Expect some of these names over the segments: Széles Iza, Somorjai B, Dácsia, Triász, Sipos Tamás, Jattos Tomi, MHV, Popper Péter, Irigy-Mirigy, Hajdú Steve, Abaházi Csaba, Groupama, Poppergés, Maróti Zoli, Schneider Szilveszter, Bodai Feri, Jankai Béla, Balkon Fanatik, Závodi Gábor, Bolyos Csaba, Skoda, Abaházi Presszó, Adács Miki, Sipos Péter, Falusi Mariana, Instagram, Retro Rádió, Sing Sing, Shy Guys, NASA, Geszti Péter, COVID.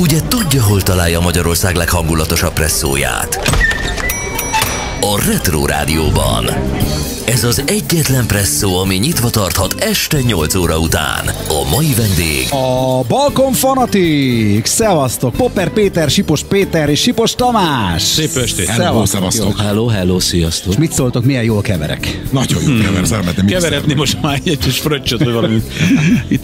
Ugye tudja, hol találja Magyarország leghangulatosabb presszóját? A Retro Rádióban. Ez az egyetlen presszó, ami nyitva tarthat este 8 óra után. A mai vendég... a Balkon Fanatik! Szevasztok! Popper Péter, Sipos Péter és Sipos Tamás! Szép estét! Szevasztok! Hello, hello, sziasztok! És mit szóltok, milyen jól keverek? Nagyon jól keverek, szermettem. Keveretni most már egy kis fröccsöt, vagy valamit.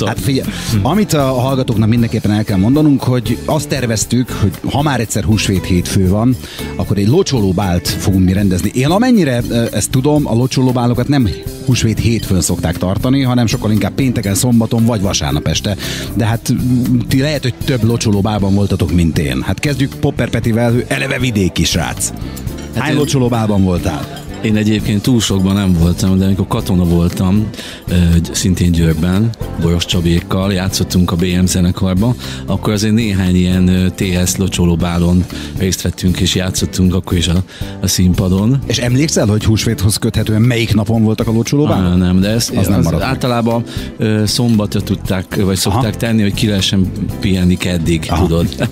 Hát figyelj, amit a hallgatóknak mindenképpen el kell mondanunk, hogy azt terveztük, hogy ha már egyszer húsvét hétfő van, akkor egy locsolóbált fogunk mi rendezni. Én amennyire ezt tudom, a locsoló bálokat nem húsvét hétfőn szokták tartani, hanem sokkal inkább pénteken, szombaton vagy vasárnap este. De hát ti lehet, hogy több locsolóbálban voltatok, mint én. Hát kezdjük Popper Petivel, ő eleve vidéki srác. Hát hány locsolóbálban voltál? Én egyébként túl sokban nem voltam, de amikor katona voltam, szintén Győrben, Bolyos Csabékkal, játszottunk a BM-zenekarba, akkor azért néhány ilyen TS locsolóbálon részt vettünk és játszottunk akkor is a színpadon. És emlékszel, hogy húsvéthoz köthetően melyik napon voltak a locsolóbálon? Nem, de ezt az nem általában szombatra tudták, vagy szokták tenni, hogy ki lehessen pihenni keddig, tudod.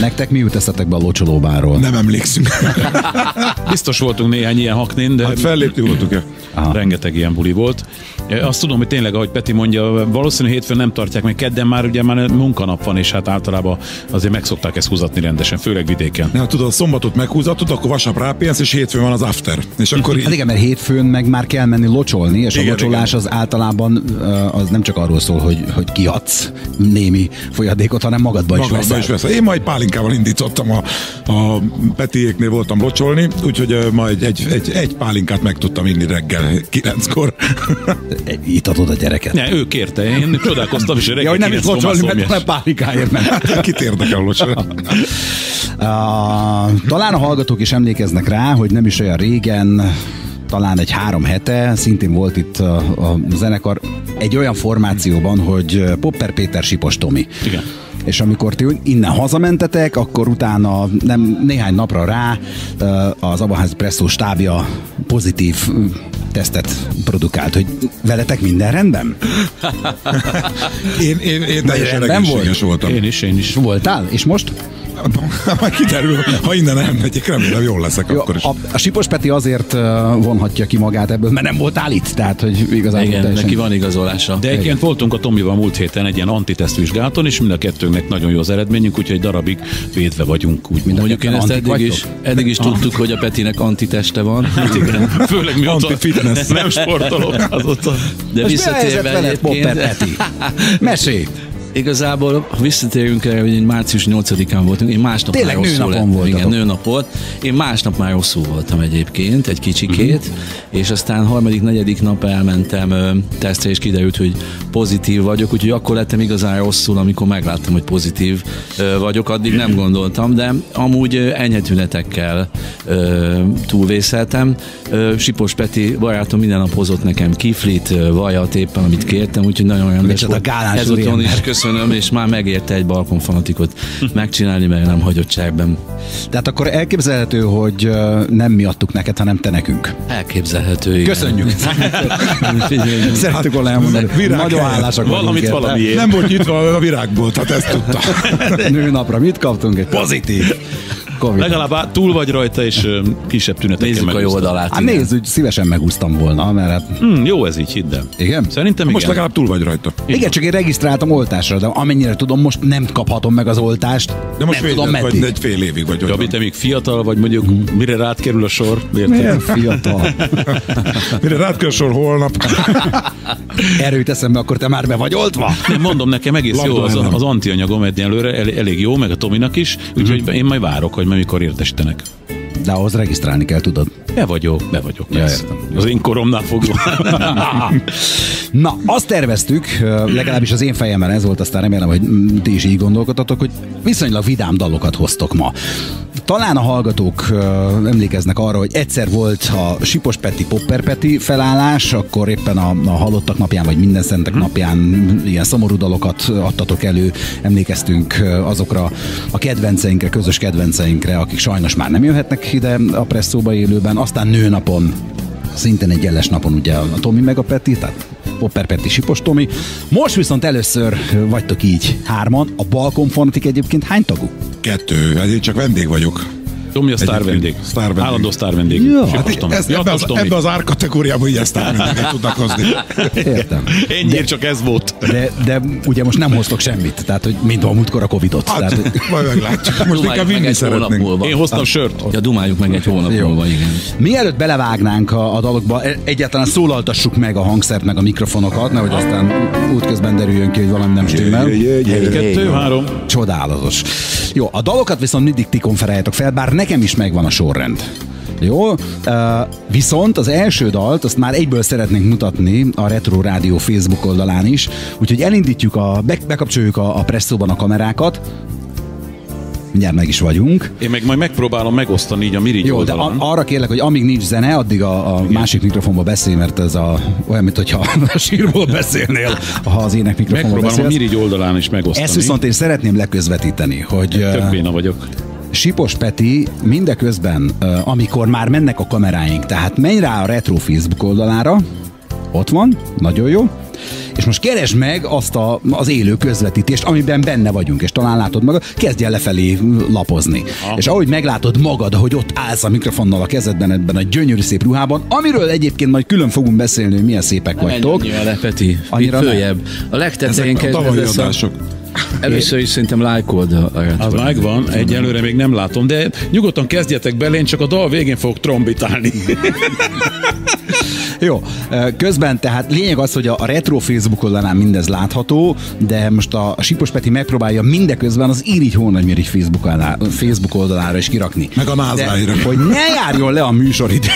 Nektek mi jut eszetekbe a locsolóbáról? Nem emlékszünk. Biztos voltunk néhány ilyen haknén, de... hát fellépni voltunk-e? Rengeteg ilyen buli volt. Azt tudom, hogy tényleg, ahogy Peti mondja, valószínű hétfőn nem tartják, mert kedden már ugye már munkanap van, és hát általában azért megszokták ezt húzatni rendesen, főleg vidéken. Nem, tudod, szombatot meghúzatod, akkor vasárnap rápénz, és hétfőn van az after. És akkor hát igen, mert hétfőn meg már kell menni locsolni, és igen, a locsolás igen. Az általában az nem csak arról szól, hogy kiadsz némi folyadékot, hanem magadba is veszel. Én majd pálinkával indítottam, a Petiéknél voltam locsolni, úgyhogy majd egy pálinkát meg tudtam inni reggel 9-kor. Itt adod a gyereket. Ne, ő kérte, én csodálkoztam is, hogy reggel ja, hogy nem is locsolni, mert nem pálinkáért ment. Kit érdekel locsolni? Talán a hallgatók is emlékeznek rá, hogy nem is olyan régen, talán egy 3 hete, szintén volt itt a zenekar egy olyan formációban, hogy Popper Péter, Sipos Tomi. Igen. És amikor ti innen hazamentetek, akkor utána néhány napra rá az Abaházi Presszó stábja pozitív tesztet produkált, hogy veletek minden rendben? Én teljesen egészséges voltam. Én is. Voltál? És most? Már kiderül, ha innen elmegyek, remélem jól leszek akkor is. A Sipos Peti azért vonhatja ki magát ebből, mert nem voltál itt, tehát hogy igazán... igen, teljesen... neki van igazolása. De egyébként voltunk a Tomival múlt héten egy ilyen antitesztvizsgálaton, és mind a kettőnknek nagyon jó az eredményünk, úgyhogy egy darabig védve vagyunk. Úgy mondjuk én ezt eddig is tudtuk, hogy a Petinek antiteste van. Hát igen, főleg mióta nem sportolok azóta. De visszatérve egyébként... mesélj! Igazából, ha visszatérünk erre, hogy március 8-án voltunk, én másnap tényleg már rosszul lettem. Igen, nőnap volt. Én másnap már rosszul voltam egyébként, egy kicsikét, és aztán harmadik, negyedik nap elmentem tesztre, és kiderült, hogy pozitív vagyok, úgyhogy akkor lettem igazán rosszul, amikor megláttam, hogy pozitív vagyok, addig nem gondoltam, de amúgy enyhe tünetekkel túlvészeltem. Sipos Peti barátom minden nap hozott nekem kiflit, vajat éppen, amit kértem, úgyhogy nagyon rendes volt. Ezután is köszönöm, és már megérte egy Balkon Fanatikot megcsinálni, mert nem hagyott cserben. Tehát akkor elképzelhető, hogy nem mi adtuk neked, hanem te nekünk. Elképzelhető, igen. Köszönjük. Szerettük volna elmondani. Nagyon hálásak vagyunk. Nem volt nyitva a virágból, tehát ezt tudta. Nőnapra mit kaptunk? Egy pozitív. COVID. Legalább túl vagy rajta, és kisebb tünetekkel megúsztam. Nézzük a jó oldalát. Hát nézzük, szívesen megúsztam volna, mert... jó ez így, hidd el. Igen? Szerintem igen. Most legalább túl vagy rajta. Igen, csak én regisztráltam oltásra, de amennyire tudom, most nem kaphatom meg az oltást. De most nem tudom, meddig. Vagy egy fél évig vagy. Jabi, te még fiatal vagy, mondjuk, mire rád kerül a sor? Miért fiatal? Mire rád kerül a sor holnap? Erőt eszembe, akkor te már be vagy oltva? Nem, mondom, nekem egész jó az antianyagom egyelőre, elég jó, meg a Tominak is, úgyhogy én majd várok, hogy mikor értesítenek. De ahhoz regisztrálni kell, tudod. Be vagyok. Ja, az én koromnál fogva. Na, azt terveztük, legalábbis az én fejemben ez volt, aztán remélem, hogy ti is így gondolkodtatok, hogy viszonylag vidám dalokat hoztok ma. Talán a hallgatók emlékeznek arra, hogy egyszer volt a Sipos Peti, Popper Peti felállás, akkor éppen a halottak napján, vagy minden szentek napján ilyen szomorú dalokat adtatok elő, emlékeztünk azokra a kedvenceinkre, közös kedvenceinkre, akik sajnos már nem jöhetnek ide a presszóba élőben, aztán nőnapon, szintén egy jeles napon ugye a Tomi meg a Peti, tehát Popper Péter, Sipos Tomi. Most viszont először vagytok így hárman. A Balkon Fanatik egyébként hány tagú? 2, hát én csak vendég vagyok. Tomi a sztárvendég. Állandó sztárvendég. Ebben az árkategóriában ilyen sztárvendéget tudnak hozni. Értem. Ennyiért csak ez volt. De ugye most nem hoztok semmit. Tehát, hogy mint a múltkor a Covid-ot. Hát, majd meglátjuk. Most inkább vinni szeretnénk. Én hoztam sört. Ja, dumáljuk meg egy hónap múlva, igen. Mielőtt belevágnánk a dalokba, egyáltalán szólaltassuk meg a hangszert, meg a mikrofonokat, nehogy aztán útközben derüljön ki, hogy valami nem stimmel. 1, 2, 3. Csodálatos. Jó, a dalokat viszont mindig ti konferáljátok fel, bár nekem is megvan a sorrend. Jó? Viszont az első dalt, azt már egyből szeretnénk mutatni a Retro Rádió Facebook oldalán is, úgyhogy elindítjuk, bekapcsoljuk a presszóban a kamerákat. Mindjárt meg is vagyunk. Én meg majd megpróbálom megosztani így a Mirigy oldalán. Jó, de arra kérlek, hogy amíg nincs zene, addig a másik mikrofonba beszélj, mert ez olyan, mintha a sírból beszélnél, ha az ének mikrofonba beszélsz. Megpróbálom a Mirigy oldalán is megosztani. Ezt viszont én szeretném leközvetíteni, hogy... Több béna vagyok. Sipos Peti mindeközben, amikor már mennek a kameráink, tehát menj rá a Retro Facebook oldalára, ott van, nagyon jó, és most keresd meg azt az élő közvetítést, amiben benne vagyunk, és talán látod magad, kezdj el lefelé lapozni. És ahogy meglátod magad, hogy ott állsz a mikrofonnal a kezedben, ebben a gyönyörű szép ruhában, amiről egyébként majd külön fogunk beszélni, hogy milyen szépek nem vagytok. Nem annyira le, Peti, itt följebb. A legtetején kezdődések. Először is szerintem lájkold a Retro. Az megvan, egyelőre még nem látom, de nyugodtan kezdjetek bele, én csak a dal végén fogok trombitálni. Jó, közben tehát lényeg az, hogy a Retro Facebook oldalán mindez látható, de most a Sipos Peti megpróbálja mindeközben az Irigy-Mirigy Facebook oldalára is kirakni. Meg a mázláira. Hogy ne járjon le a műsoridő.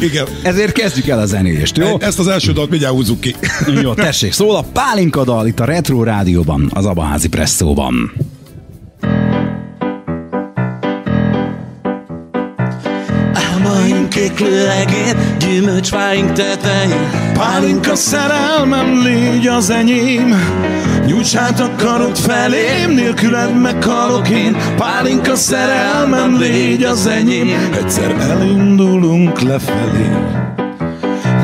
Igen. Ezért kezdjük el a zenélést, jó? Ezt az első dalt mindjárt húzzuk ki. Jó, tessék, szól a Pálinka dal itt a Retro Rádióban, az Abaházi Presszóban. Kék lőlegén, gyümölcsfáink tetején, pálinka szerelmem, légy az enyém. Nyújts hát a karod felém, nélküled meghalok én. Pálinka szerelmem, légy az enyém. Egyszer elindulunk lefelé,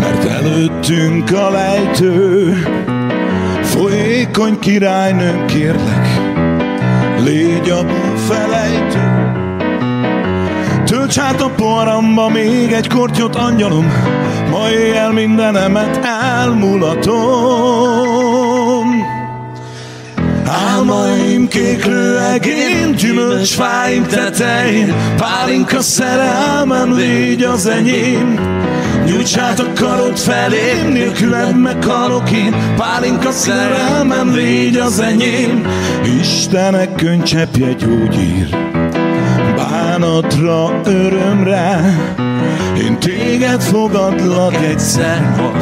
mert előttünk a lejtő. Folyékony királynőm, kérlek, légy a búfelejtő. Tölts hát a porramba még egy kortyot, angyalom, ma éjjel mindenemet elmulatom. Álmaim kék lőegén, gyümölcsfáim tetején, pálinka szerelmem, légy az enyém. Nyújts hát a karod felém, nélküled meghalok én, pálinka szerelmem, légy az enyém. Istenek könycseppje gyógyír, bánatra, örömre, én téged fogadlak egyszer, ha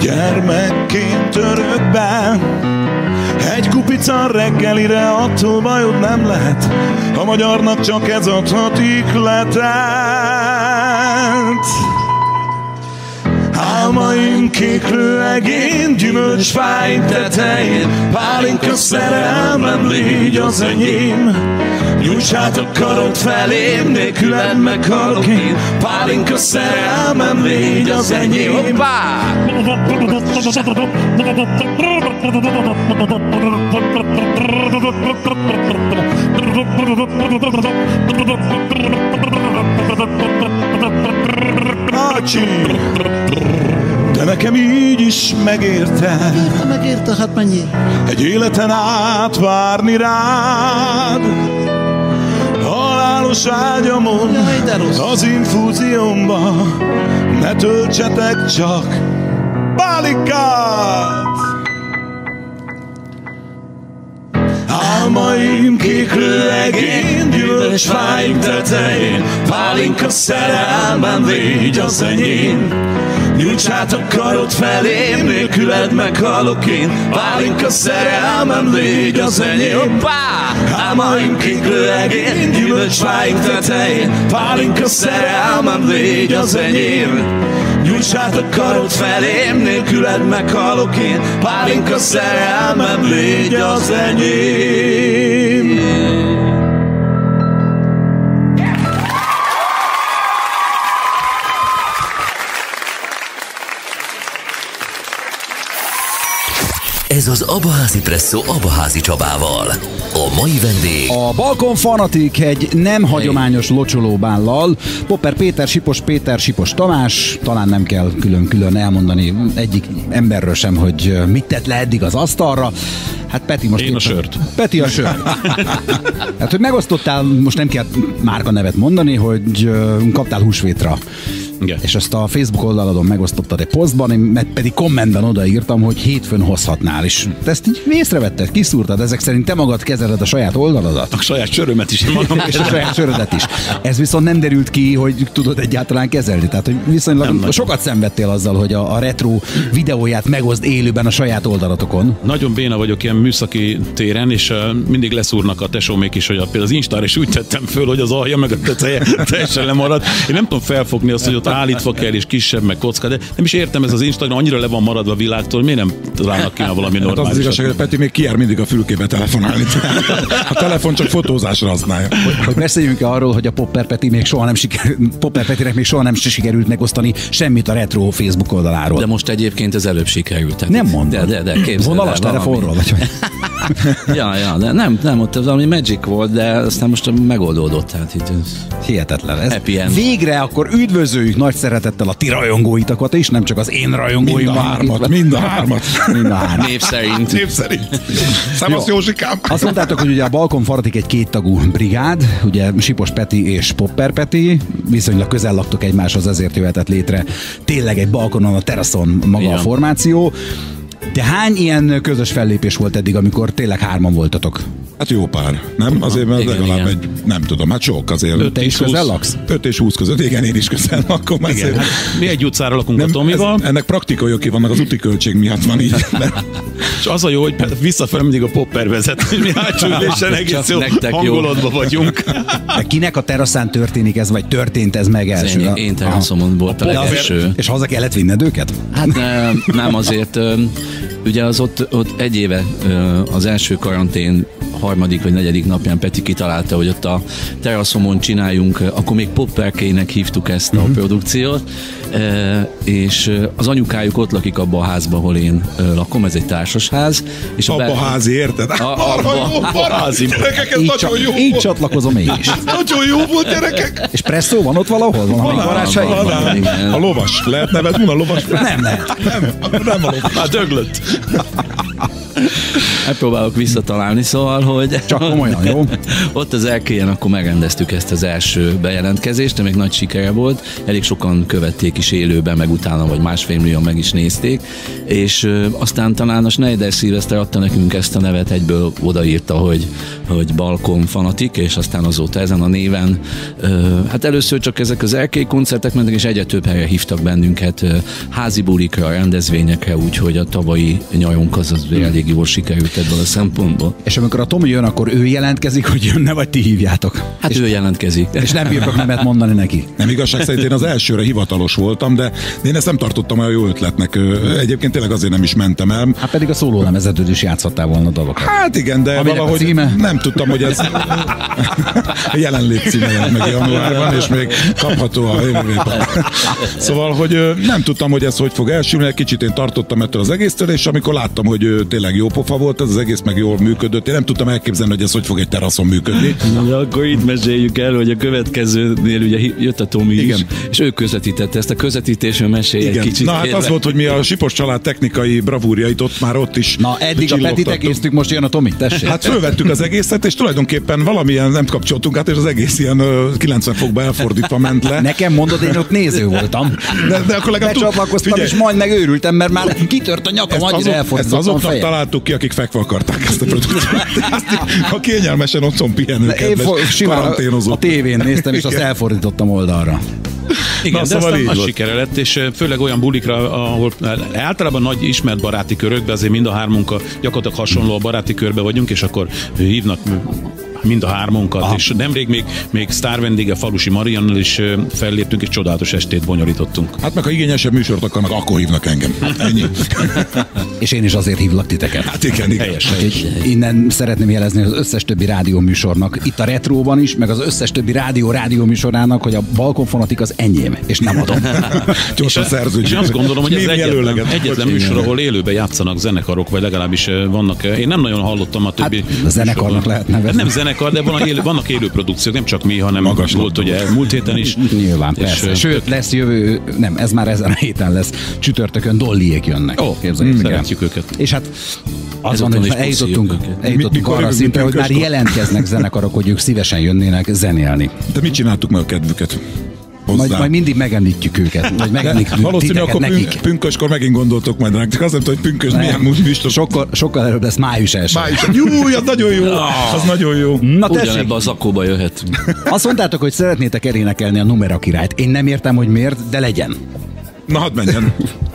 gyermekként örökben. Egy kupica reggelire, attól bajod nem lehet, a magyarnak csak ez adhat ikletet. Álmaim kék lőegén, gyümölcsfáim tetején, pálinka szerelmem, légy az enyém. Nyújts hát a karod felém, nélküled meghalok én, pálinka szerelmem, légy az enyém. Hoppá! Ácsi! De nekem így is megérte. Megérte, hát mennyi? Egy életen át várni rád. Halálos ágyamon, az infúziómba ne töltsetek csak pálinkát. Álmaim kék lőegén, gyümölcsfáim tetején, pálinka szerelmem, légy az enyém. Nyújts hát a karod felém, nélküled meghalok én, pálinka szerelmem, légy az enyém. Álmaim kék lőegén, gyümölcsfáim tetején, pálinka szerelmem, légy az enyém. Nyújts hát a karod felém, nélküled meghalok én, pálinka szerelmem, légy az enyém. Ez az Abaházi Presszó Abaházi Csabával. A mai vendég a Balkon Fanatik egy nem hagyományos locsolóbállal. Popper Péter, Sipos Tamás. Talán nem kell külön-külön elmondani egyik emberről sem, hogy mit tett le eddig az asztalra. Hát Peti most... Én a sört. Peti a sört. Hát, hogy megosztottál, most nem kell márka nevet mondani, hogy kaptál húsvétra. Igen. És azt a Facebook oldaladon megosztottad egy posztban, én pedig kommentben odaírtam, hogy hétfőn hozhatnál is. Te ezt így észrevetted, kiszúrtad, ezek szerint te magad kezeled a saját oldaladat. A saját sörömet is. És a saját sörödet is. Ez viszont nem derült ki, hogy tudod egyáltalán kezelni. Tehát, hogy viszonylag sokat szenvedtél azzal, hogy a retro videóját megozd élőben a saját oldalatokon. Nagyon béna vagyok ilyen műszaki téren, és mindig leszúrnak a tesómék is, hogy például az Instára is úgy tettem föl, hogy az alja meg a teteje teljesen lemarad. Én nem tudom felfogni azt, hogy ott állítva kell, és kisebb, meg kocka, de nem is értem, ez az Instagram annyira le van maradva a világtól, miért nem rának ki valami normális? Hát az igazság, hogy Peti még kijár mindig a fülkébe telefonálni. A telefon csak fotózásra használja. Hogy beszéljünk arról, hogy a Popper Petinek még soha nem sikerült megosztani semmit a retro Facebook oldaláról. De most egyébként ez előbb sikerült. Tehát nem mondom. De képzeld. Vonalas telefonról vagy. Ja, de nem, ott valami magic volt, de aztán most megoldódott. Hát itt ez hihetetlen. Ez végre akkor üdvözöljük nagy szeretettel a ti rajongóitakat is, nem csak az én rajongóimat. Mind a hármat. Népszerint. Szevasz Józsikám. Azt mondtátok, hogy ugye a Balkon Fanatik egy kéttagú brigád, ugye Sipos Peti és Popper Peti, viszonylag közel laktok egymáshoz, ezért jöhetett létre tényleg egy balkonon, a teraszon maga a formáció. De hány ilyen közös fellépés volt eddig, amikor tényleg hárman voltatok? Hát jó pár, nem? Azért mert legalább egy, nem tudom, hát sok azért. 5 és 20 laksz? 5 és 20 között, igen, én is közel lakom. Azért... Hát, mi egy utcára lakunk, nem, a Tomival. Ennek praktikai okai vannak, az úti költség miatt van így. És az a jó, hogy visszafelé mindig a Popper vezet, hogy mi hátsó ülésen egész jó hangulatban vagyunk. De kinek a teraszán történik ez, vagy történt ez meg első? Én teraszomon voltam első. És haza kellett vinned őket? Hát nem azért... Ugye az ott egy éve az első karantén harmadik vagy negyedik napján Peti kitalálta, hogy ott a teraszomon csináljunk, akkor még Popperkének hívtuk ezt a produkciót, és az anyukájuk ott lakik abban a házban, ahol én lakom, ez egy társasház. Abaházi, érted? Abaházi. Gyerekek, ez nagyon jó volt. Így csatlakozom én is. Nagyon jó volt, gyerekek. És presszó van ott valahol? Van. A lovas. Lehet nevezni a lovas? Nem a lovas. A döglött. Megpróbálok visszatalálni, szóval, hogy... Csak komolyan, jó? Ott az elkéjen akkor megrendeztük ezt az első bejelentkezést, de még nagy sikere volt. Elég sokan követték is élőben, meg utána, vagy másfél millióan meg is nézték. És aztán talán a Schneider Szilveszter adta nekünk ezt a nevet, egyből odaírta, hogy Balkon Fanatik, és aztán azóta ezen a néven. Hát először csak ezek az elkéj koncertek mentek, és egyre több helyre hívtak bennünket, házi bulikra, rendezvényekre, úgyhogy a tavalyi nyarunk az elég jól sikerült ebből a szempontból. És amikor a Tomi jön, akkor ő jelentkezik, hogy jönne, vagy ti hívjátok? Hát ő jelentkezik. És nem bírok nemet mondani neki. Nem, igazság szerint én az elsőre hivatalos voltam, de én ezt nem tartottam olyan jó ötletnek. Egyébként tényleg azért nem is mentem el. Hát pedig a szóló lemezedőt is játszhattál volna a dalokat. Hát igen, de aminek valahogy nem tudtam, hogy ez jelenlét címe jelent meg januárban, és még kapható a jövőben. Szóval, hogy nem tudtam, hogy ez hogy fog elsülni, egy kicsit én tartottam ettől az egésztől, és amikor láttam, hogy tényleg jó pofa volt, ez az egész meg jól működött. Én nem tudtam elképzelni, hogy ez hogy fog egy teraszon működni. Ja, akkor itt meséljük el, hogy a következőnél ugye jött a Tomi is, és ő közvetítette ezt a közvetítésről, mesélj egy kicsit. Na hát az volt, hogy mi a Sipos család technikai bravúrjait ott is. Na eddig a Petit egésztük, most jön a Tomi, tessék. Hát fölvettük az egészet, és tulajdonképpen valamilyen nem kapcsoltunk át, és az egész ilyen 90 fokba elfordítva ment le. Nekem mondod, én ott néző voltam. De akkor legalább becsatlakoztam, és majd megőrültem, mert már kitört a nyakam, annyira elfordítottam. Találtuk ki, akik fekve akarták ezt a produkciót. A kényelmesen otthon pihenőket. Én simán a tévén néztem, és azt elfordítottam oldalra. Igen, na, de szóval aztán az sikere lett, és főleg olyan bulikra, ahol általában nagy ismert baráti körökben, azért mind a hármunk gyakorlatilag hasonló a baráti körbe vagyunk, és akkor hívnak mind a hármunkat, aha, és nemrég még sztár vendége Falusi Mariannal is felléptünk, és csodálatos estét bonyolítottunk. Hát meg ha igényesebb műsort akarnak, akkor hívnak engem. Hát ennyi. És én is azért hívlak titeket. Hát igen, igen. Helyes, helyes. Innen szeretném jelezni az összes többi rádióműsornak, itt a Retróban is, meg az összes többi rádióműsorának, hogy a Balkon Fanatik az enyém, és nem adom. Gyorsan szerződjük. Azt gondolom, hogy ez egyetlen műsor, ahol élőben játszanak zenekarok, vagy legalábbis vannak. Én nem nagyon hallottam a többi. Hát, a zenekarnak lehet nevezni. Nem zenekar, de vannak élő produkciók, nem csak mi, hanem magas volt, ugye múlt héten is. Nyilván, persze. Sőt, lesz jövő, nem, ez már ezen a héten lesz. Csütörtökön Dolliék jönnek. Ó, szeretjük őket. És hát az van, hogy eljutottunk arra szintre, hogy már jelentkeznek zenekarok, hogy ők szívesen jönnének zenélni. De mit csináltuk meg a kedvüket? Majd mindig megemlítjük őket. Valószínűleg akkor pünköskor megint gondoltok majd ránk. Csak azt nem tudom, hogy pünkös milyen műsor. Sokkal előbb lesz május 1. Júj, az nagyon jó. Az nagyon jó. Ugyanebben a zakóba jöhet. Azt mondtátok, hogy szeretnétek elénekelni a Numera Királyt. Én nem értem, hogy miért, de legyen. Na, hadd menjen.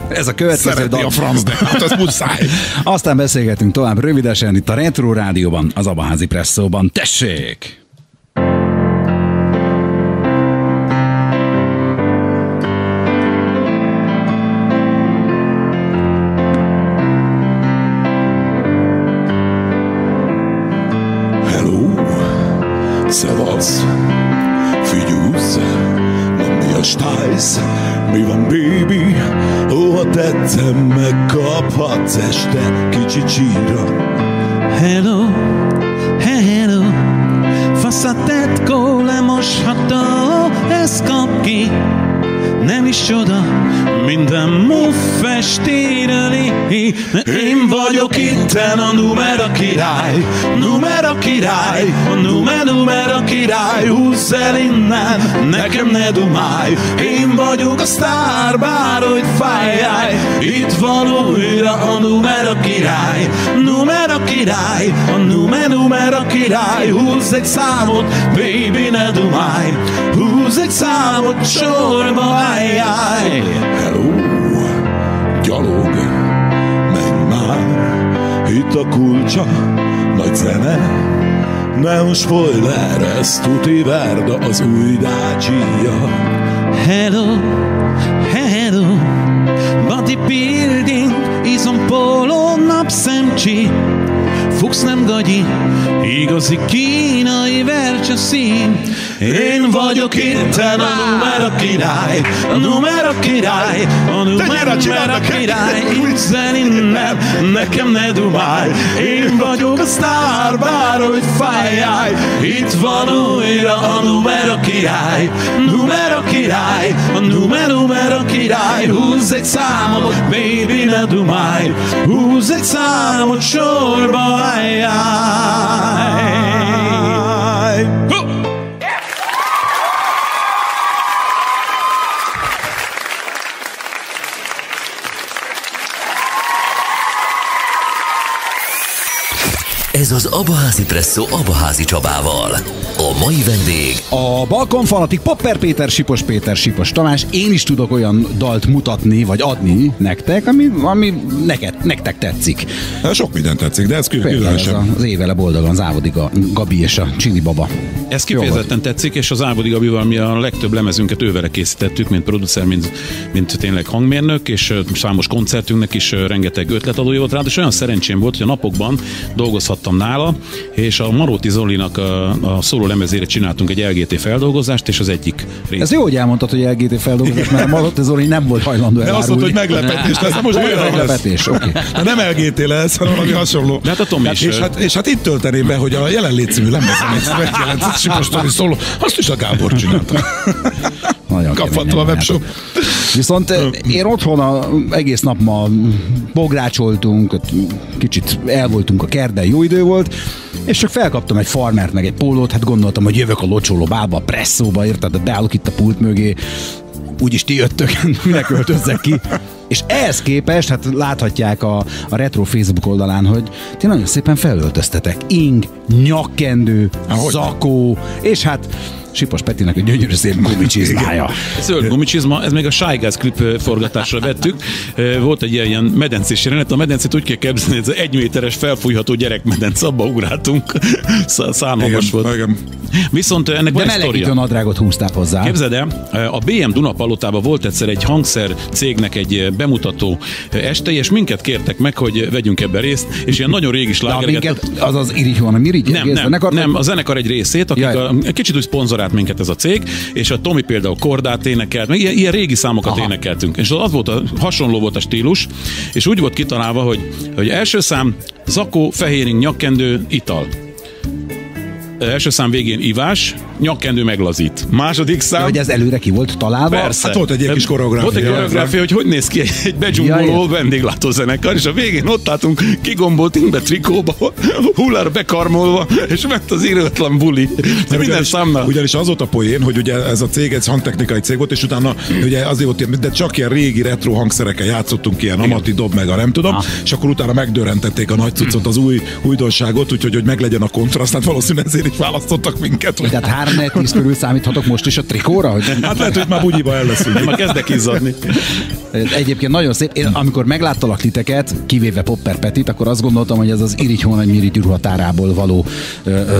Ez a következő dal. A franc, de hát az muszáj. Aztán beszélgetünk tovább rövidesen itt a Retro Rádióban, az Abaházi Presszóban. Tessék! Szevasz, figyúsz, nem mi a stájsz, mi van baby, ó, ha tetszem, megkaphatsz este kicsi csíra. Hello, hello, fasz a tetkó, lemosható, ez kap ki, nem is csoda, minden muffestéről éhi, mert én vagyok itten a Numera Király, Numera Király, a Numera Király, húzz el innen, nekem ne dumálj, én vagyok a sztár, bárhogy fájjálj, itt van újra a Numera Király, Numera Király, a Numera Király, húzz egy számot, baby ne dumálj, húzz egy számot, sorba állj. Hello, gyalog, menj már, itt a kulcsa, nagy zene, nem spoiler, ez tuti verda az új Dácsia. Hello, hello, bodybuilding, izompóló, napszemcsi, fogsz nem gagyi, igazi kínai vercsasszín. Én vagyok itten a Numera Király, a Numera Király, a Numera Király, ígyszel innen, nekem ne dumálj, én vagyok a sztár, bárhogy fájjálj, itt van újra a Numera Király, Numera Király, a Numera Király, húzz egy számot, baby ne dumálj, húzz egy számot, sorba állj. Ez az Abaházi Presszó Abaházi Csabával. A mai vendég a Balkon Fanatik, Popper Péter, Sipos Tamás. Én is tudok olyan dalt mutatni, vagy adni nektek, ami nektek tetszik. Sok minden tetszik, de ez különösen. Az Évele Boldogan, Závodi Gabi és a Csini Baba. Ez kifejezetten tetszik, és az Závodi Gabival mi a legtöbb lemezünket ővele készítettük, mint producer, mint tényleg hangmérnök, és számos koncertünknek is rengeteg ötletadója volt rá, és olyan szerencsém volt, hogy a napokban dolgozhattam nála, és a Maróti Zolinak a szóló lemezére csináltunk egy LGT feldolgozást, és az egyik rész. Ez jó, hogy elmondtad, hogy LGT feldolgozás, mert a Maróti Zoli nem volt hajlandó elárulni. De azt mondta, hogy meglepetés lesz, most olyan meglepetés, oké. Nem LGT lesz, hanem valami hasonló. De hát a Tomi is. És hát itt töltené be, hogy a Jelenlét című lemezen megjelent Sipos Tamás szóló, azt is a Gábor csinálta. Kapható a webshop. Viszont én otthon egész nap ma bográcsoltunk, kicsit el voltunk a kertben, jó idő volt, és csak felkaptam egy farmert meg egy pólót, hát gondoltam, hogy jövök a locsoló bába, a presszóba, érted, de beállok itt a pult mögé, úgyis ti jöttök, minek öltözzek ki. És ehhez képest, hát láthatják a Retro Facebook oldalán, hogy ti nagyon szépen felöltöztetek. Ing, nyakkendő, zakó, és hát Sipos Petinek a gyönyörű szép gumicsizmája. Zöld gumicsizma, ez még a Shy Guys klip forgatásra vettük. Volt egy ilyen medencés jelenet, a medencét úgy kell képzelni, ez egy méteres felfújható gyerekmedence, abba ugráltunk. Számos volt. Igen. Viszont ennek van egy sztoria. De melegítő nadrágot húztál hozzá. Képzeld el, a BM Dunapalotába volt egyszer egy hangszer cégnek egy bemutató este, és minket kértek meg, hogy vegyünk ebben részt, és ilyen nagyon régi slágereket. Az az Irigy-Mirigy? Nem, a zenekar egy részét, akik kicsit úgy szponzorált minket ez a cég, és a Tomi például kordát énekelt, meg ilyen régi számokat énekeltünk. És az volt hasonló volt a stílus, és úgy volt kitalálva, hogy első szám zakó, fehéring, nyakkendő, ital. Első szám végén ivás, nyakkendő meglazít. Második szám... De hogy ez előre ki volt találva? Persze. Hát volt egy kis koreográfia. Volt egy koreográfia, hogy hogy néz ki egy bedzsungoló vendéglátózenekar, és a végén ott álltunk kigombolt ingbe trikóba, hullára bekarmolva, és ment az írótlan buli. De minden számnál. Ugyanis az volt a poén, hogy ugye ez a cég egy hangtechnikai cég volt, és utána ugye azért volt, de csak ilyen régi retro hangszerekkel játszottunk, ilyen amati dob meg a nem tudom, és akkor utána megdörrentették a nagy cuccot, az újdonságot, úgyhogy hogy meglegyen a kontraszt, hát valószínűleg ezért is választottak minket. Hogy... Tehát 3-4-10 körül számíthatok most is a trikóra? Hogy... Hát lehet, hogy már bugyiba el leszünk. Már kezdek izzadni. Egyébként nagyon szép. Én, amikor megláttalak titeket, kivéve Popper Petit, akkor azt gondoltam, hogy ez az Irigy-Mirigy határából való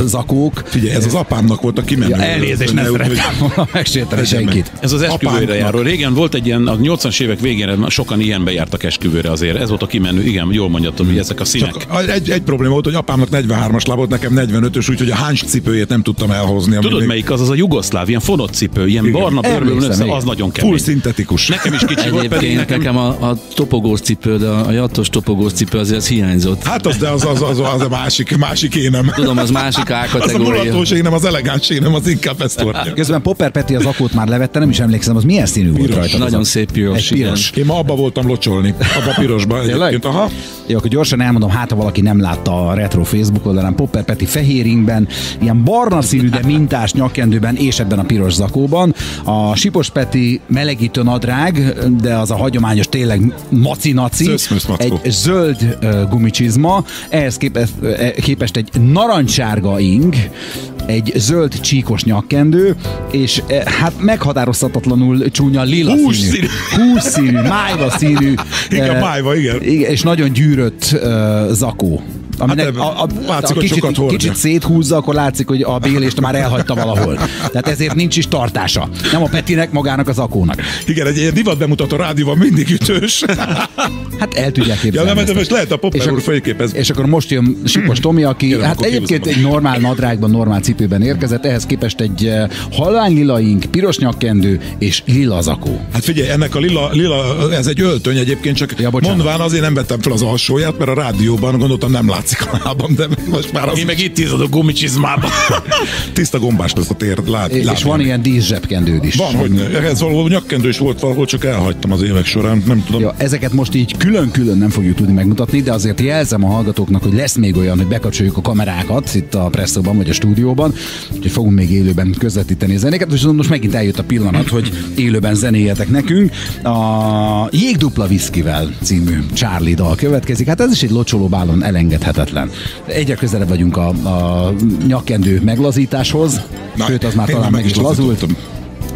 zakók. Figyelj, ez az apámnak volt a kimenő. Ja, elnézést, ne szerettem volna megsérteni senkit. Ez az esküvőre járó. Régen volt egy ilyen, a 80-as évek végén sokan ilyenbe jártak esküvőre azért. Ez volt a kimenő. Igen, jól mondjatom, hogy ezek a színek. Csak egy probléma volt, hogy apámnak 43-as láb volt, nekem 45-ös, úgyhogy a háncs cipőjét nem tudtam elhozni. Tudod, még... melyik az a jugoszláv, ilyen fonott cipő, ilyen barna bőrből, az nagyon kemény. Full szintetikus. Nekem is kicsi volt, pedig nekem a topogós cipő, de a jattos topogós cipő azért az hiányzott. Hát az, de az a másik énem. Tudom, az másik A kategória. Az a mulatós énem, az elegáns énem, az inkább ezt hordja. Közben Popper Peti az akót már levette, nem is emlékszem, az milyen színű piros volt rajta. Nagyon szép piros. Piros. Én ma abba voltam locsolni, abba pirosba egyébként. Aha. Jó, akkor gyorsan elmondom, hát ha valaki nem látta a retro Facebook oldalán, Popper Peti fehéringben, ilyen barna színű, de mintás nyakkendőben és ebben a piros zakóban. A Sipos Peti melegítő nadrág, de az a hagyományos tényleg macinaci, egy zöld gumicsizma, ehhez képest egy narancssárga ing, egy zöld csíkos nyakkendő, és hát meghatározhatatlanul csúnya lila színű. Hússzínű, májva színű. Igen, májva, igen. És nagyon gyűrött zakó. Aminek hát látszik, kicsit széthúzza, akkor látszik, hogy a bélést már elhagyta valahol. Tehát ezért nincs is tartása. Nem a Petinek, magának az akónak. Igen, egy divat bemutató rádióban mindig ütős. Hát el tudják képzelni. Ja, nem, most lehet a Popper úr fényképezni. És akkor most jön Sipos Tomi, aki igen, hát egyébként egy normál nadrágban, normál cipőben érkezett, ehhez képest egy halvány lila ink, piros nyakkendő és lila zakó. Hát figyelj, ennek a lila ez egy öltöny egyébként, csak ja, mondván azért nem vettem fel az alsóját, mert a rádióban gondoltam nem lát. Lábam, de most már az... Én meg itt ízod a gumicsizmában. Tiszta gombás lesz a tér. És van ilyen díszsebkendőd is. Van, hogy ez való nyakkendő is volt valahol, csak elhagytam az évek során, nem tudom. Ja, ezeket most így külön-külön nem fogjuk tudni megmutatni, de azért jelzem a hallgatóknak, hogy lesz még olyan, hogy bekapcsoljuk a kamerákat itt a Presszóban vagy a stúdióban, úgyhogy fogunk még élőben közvetíteni a zenéket, és most megint eljött a pillanat, hogy élőben zenéjetek nekünk. A Jégdupla Viszkivel című Charlie dal következik. Hát ez is egy locsoló bálon elengedhet. Egyre közelebb vagyunk a nyakkendő meglazításhoz, sőt az már talán meg is lazult,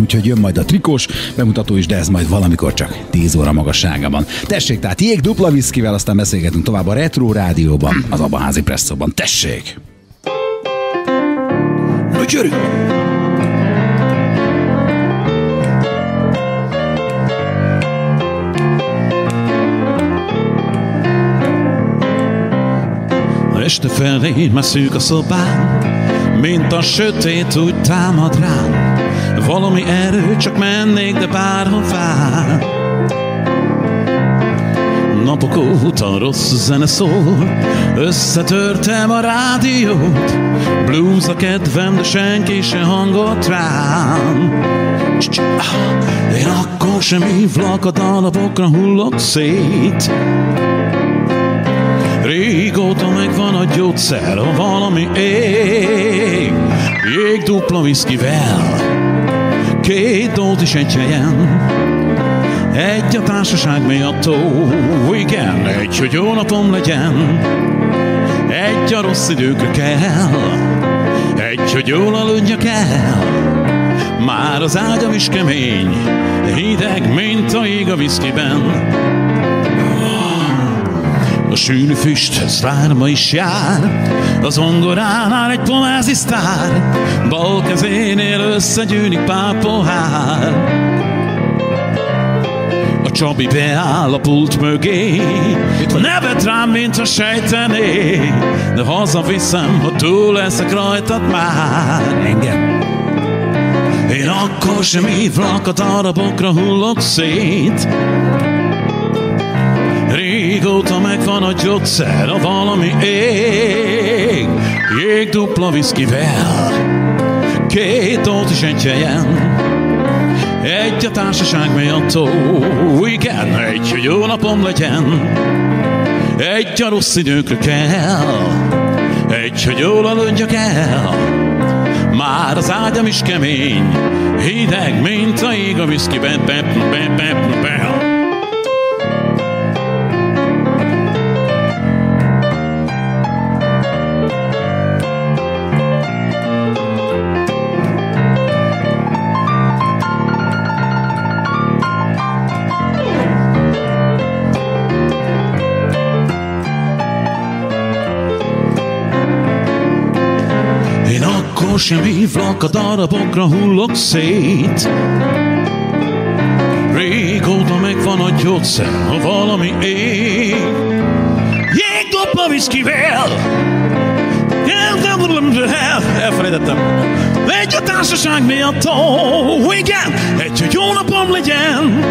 úgyhogy jön majd a trikós bemutató is, de ez majd valamikor csak 10 óra magasságában. Tessék, tehát Jégdupla Viszkivel, aztán beszélgetünk tovább a Retro Rádióban, az Abaházi Presszóban. Tessék! Na gyerünk! Este felé már szűk a szobám, mint a sötét úgy támad rám. Valami erő, csak mennék, de bárhová. Napok óta rossz zene szól, összetörtem a rádiót. Blues a kedvem, de senki se hangolt rám. Én akkor sem hívlak, a dalabokra hullok szét. Régóta megvan a gyógyszer, ha valami ég. Jégdupla viszkivel, két dót is egy helyen. Egy a társaság miattó, igen, egy, hogy jó napom legyen. Egy a rossz időkre kell, egy, hogy jól aludjak el. Már az ágyam is kemény, hideg, mint a jég a viszkiben. A sűrű füst sztárma is jár, az zongoránál egy pomázi sztár, bal kezénél összegyűnik pár pohár. A Csabi beáll a pult mögé, nevet rám, mintha sejtené, de hazaviszem, ha túl leszek rajtad már. Engem. Én akkor sem hívlak, a darabokra hullok szét. Régóta megvan a gyógyszer, a valami ég. Jég dupla viszkivel, két ót is egy helyen. Egy a társaság méltó, igen, egy, hogy jó napom legyen. Egy a rossz időkre kell, egy, hogy jól aludjak el. Már az ágyam is kemény, hideg, mint a jég a viszkiben. Sem hívlak, a darabokra hullok szét. Régóta megvan a gyógyszer, ha valami ég. Jégdobba viszkivel! Elfelejtettem. Egy a társaság miatt, igen, egy, hogy jó napom legyen.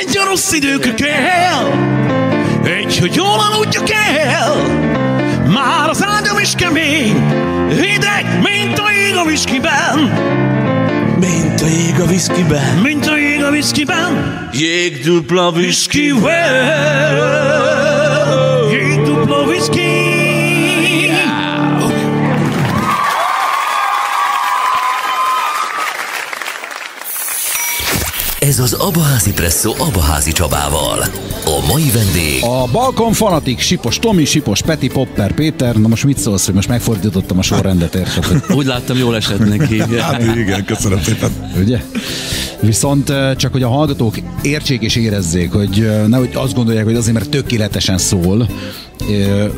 Egy a rossz időkre kell, egy, hogy jól aludjak el. Már az ágyam is kemény, hideg, mint a jég a viszkiben. Mint a jég a viszkiben. Mint a jég a viszkiben. Jég dupla viszkivel. Jég dupla viszki. Yeah. Okay. Ez az Abaházi Presszó Abaházi Csabával. A mai vendég a Balkon Fanatik, Sipos Tomi, Sipos Peti, Popper Péter. Na most mit szólsz, hogy most megfordítottam a sorrendet, érted? Úgy láttam, jól esett neki. Hát igen, köszönöm szépen. Ugye? Viszont csak, hogy a hallgatók értsék és érezzék, hogy nehogy azt gondolják, hogy azért, mert tökéletesen szól,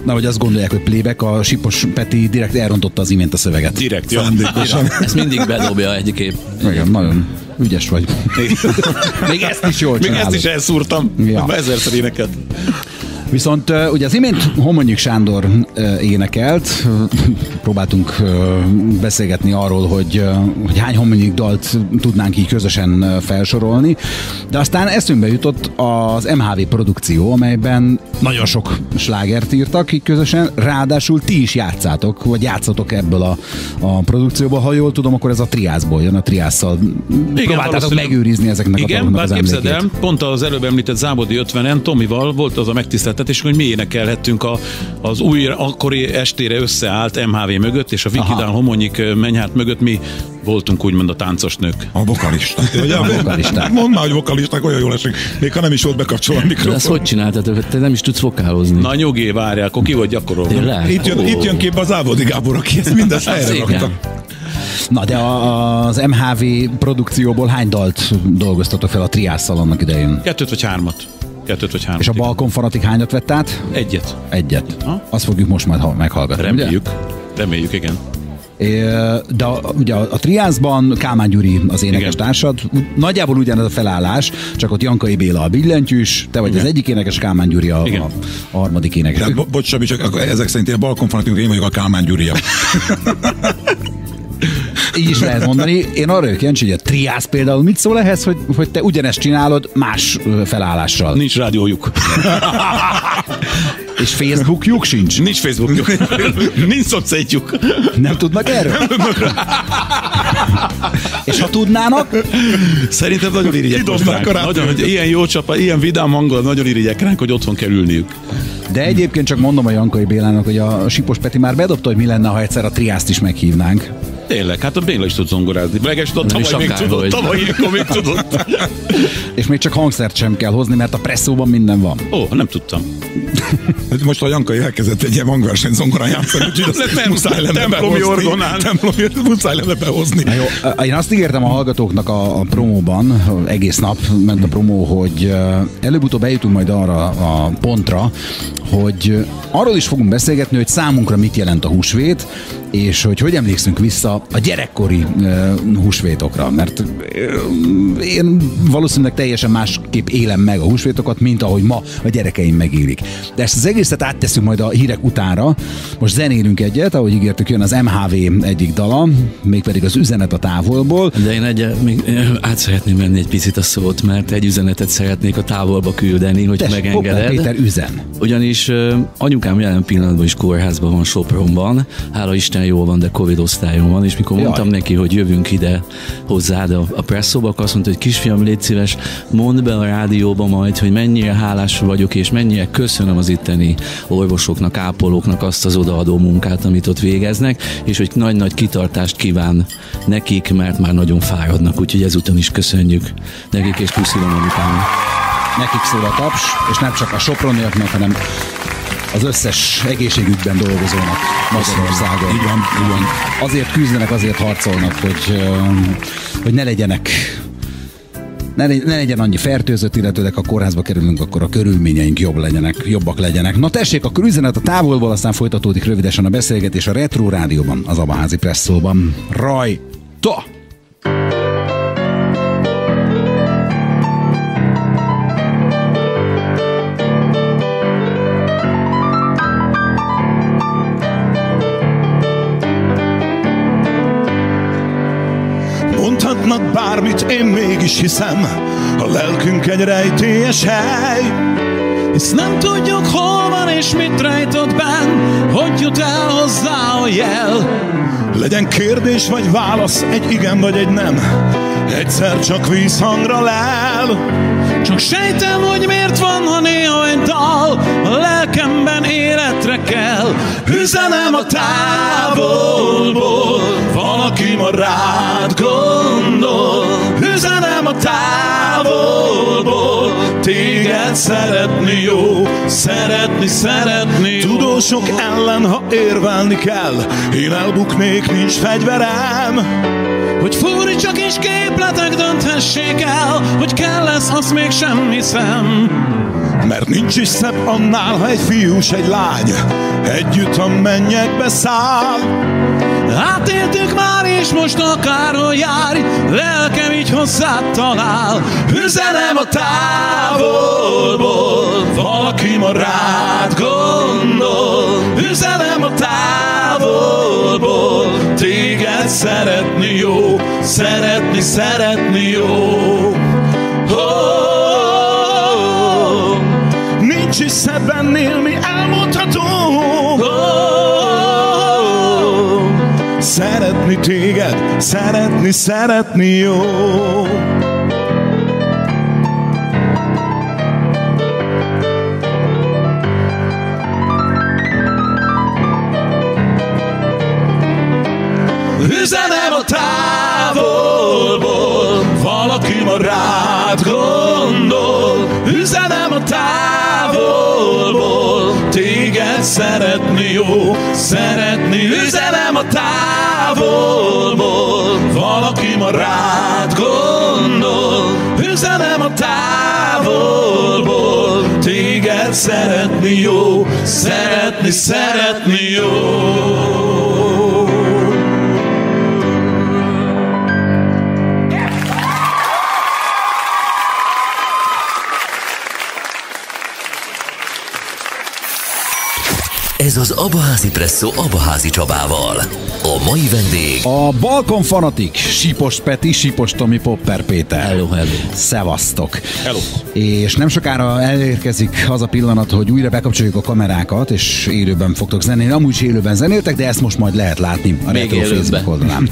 nehogy azt gondolják, hogy playback, a Sipos Peti direkt elrontotta az imént a szöveget. Direkt, jó. Ezt mindig bedobja egyikép. Igen, nagyon ügyes vagy. Még ezt is jól csinálod. Még ezt is elszúrtam. Ja. Ezerszer éneket. Viszont ugye az imént Homonyik Sándor énekelt. Próbáltunk beszélgetni arról, hogy hány Homonyik dalt tudnánk így közösen felsorolni. De aztán eszünkbe jutott az MHV produkció, amelyben nagyon sok slágert írtak így közösen. Ráadásul ti is játszátok, vagy játszatok ebből a produkcióból. Ha jól tudom, akkor ez a Triászból jön, a Triásszal. Igen, próbáltátok megőrizni ezeknek igen, a dolgoknak az emlékét. Igen, bár képzeld el, pont az előbb említett Závodi 50-en Tomival volt az a megtiszteltetés, és hogy mi énekelhettünk az új, akkori estére összeállt MHV mögött, és a Vikidán Homonyik Menyhárt mögött mi voltunk úgymond a táncos nők. A vokalisták. Mondd már, hogy vokalisták, olyan jól esik, még ha nem is volt bekapcsolva a mikrofon. De ezt hogy csináltad? Te nem is tudsz vokálozni. Na nyugé, várjál, akkor ki vagy gyakorolva. Itt jön képbe a Závodi Gábor, aki ezt mindent helyre rakta. Na, de az MHV produkcióból hány dalt dolgoztatok fel a Triásszal annak idején? 2 vagy 3. És a Balkon Fanatik hányat vett át? Egyet. Ha? Azt fogjuk most majd meghallgatni. Reméljük, igen. De ugye a Triászban Kálmán Gyuri az énekes társad. Nagyjából ugyanaz a felállás, csak ott Jankai Béla a billentyűs, te vagy igen, az egyik énekes, Kálmán Gyuri a harmadik énekes. De bocs, Sabi, csak ezek szerint a Balkon Fanatiknak én vagyok a Kálmán Gyuri. Így is lehet mondani. Én arra jövök, Jancsi, hogy a Triász például mit szól ehhez, hogy te ugyanezt csinálod más felállással? Nincs rádiójuk. És Facebookjuk sincs? Nincs Facebookjuk. Nincs szomszédjuk. Nem tudnak erről? Nem tudnak rá. És ha tudnának? Szerintem nagyon irigyek ránk. Ilyen jó csapat, ilyen vidám hanggal nagyon irigyek ránk, hogy otthon kell ülniük. De egyébként csak mondom a Jankai Bélának, hogy a Sipos Peti már bedobta, hogy mi lenne, ha egyszer a Triászt is meghívnánk. Tényleg, hát a Béla is tud zongorázni. Megesett, tavaly még tudott. És még csak hangszert sem kell hozni, mert a presszóban minden van. Ó, nem tudtam. Most a Jankai elkezdett egy ilyen hangverseny zongorán játszani, úgyhogy azt muszáj lenne behozni. Én azt ígértem a hallgatóknak a promóban, egész nap ment a promó, hogy előbb-utóbb eljutunk majd arra a pontra, hogy arról is fogunk beszélgetni, hogy számunkra mit jelent a húsvét, és hogy emlékszünk vissza a gyerekkori húsvétokra, mert én valószínűleg teljesen másképp élem meg a húsvétokat, mint ahogy ma a gyerekeim megélik. De ezt az egészet átteszünk majd a hírek utánra. Most zenélünk egyet, ahogy ígértük, jön az MHV egyik dala, mégpedig az üzenet a távolból. De én át szeretném menni egy picit a szót, mert egy üzenetet szeretnék a távolba küldeni, hogy megengeded. Popper Péter üzen. Ugyanis anyukám jelen pillanatban is kórházban van, Sopronban. Hála Isten jól van, de Covid osztályon van, és mikor mondtam neki, hogy jövünk ide hozzád a presszóba, azt mondta, hogy kisfiam, légy szíves, mondd be a rádióba majd, hogy mennyire hálás vagyok, és mennyire köszönöm az itteni orvosoknak, ápolóknak azt az odaadó munkát, amit ott végeznek, és hogy nagy-nagy kitartást kíván nekik, mert már nagyon fáradnak, úgyhogy ezúton is köszönjük nekik, és puszilom anyukának. Nekik szól a taps, és nem csak a soproniaknak, hanem az összes egészségügyben dolgozónak Magyarországon. Igen. Azért küzdenek, azért harcolnak, hogy ne legyen annyi fertőzött, illetőleg ha kórházba kerülünk, akkor a körülményeink jobbak legyenek. Na tessék, akkor üzenet a távolból, aztán folytatódik rövidesen a beszélgetés a Retro Rádióban, az Abaházi Presszóban. Rajta! Bármit én mégis hiszem, a lelkünk egy rejtélyes hely, hisz nem tudjuk, hol van és mit rejtott benn, hogy jut el hozzá a jel. Legyen kérdés vagy válasz, egy igen vagy egy nem, egyszer csak vízhangra lel. Csak sejtem, hogy miért van, ha néha egy dal a lelkemben életre kell. Üzenem a távolból, valaki ma rád gondol. Üzenem a távolból, téged szeretni jó, szeretni. Tudósok ellen, ha érvelni kell, én elbuknék, nincs fegyverem. Hogy fúrni csak is képletek dönthessék el, hogy kell lesz, azt mégsem hiszem. Mert nincs is szebb annál, ha egy fiú s egy lány együtt a mennyekbe száll. Átéltük már és most akárhol járj, lelkem így hozzád talál. Üzenem a távolból, valaki ma rád gondol. Üzenem a távolból, téged szeretni jó, szeretni jó. Oh, nincs is szebb ennél, mi elmondható. Oh, szeretni téged, szeretni jó. Üzenem a távolból, valaki ma rád gondol. Üzenem a távolból, téged szeretni jó, szeretni. Üzenem a távolból, valaki ma rád gondol. Üzenem a távolból, téged szeretni jó, szeretni jó. Ez az Abaházi Presszó Abaházi Csabával. A mai vendég a Balkon Fanatik, Sipos Peti, Sipos Tomi, Popper Péter. Hello. Szevasztok. Hello. És nem sokára elérkezik az a pillanat, hogy újra bekapcsoljuk a kamerákat, és élőben fogtok zenélni. Amúgy is élőben zenéltek, de ezt most majd lehet látni a Retro Facebook oldalán.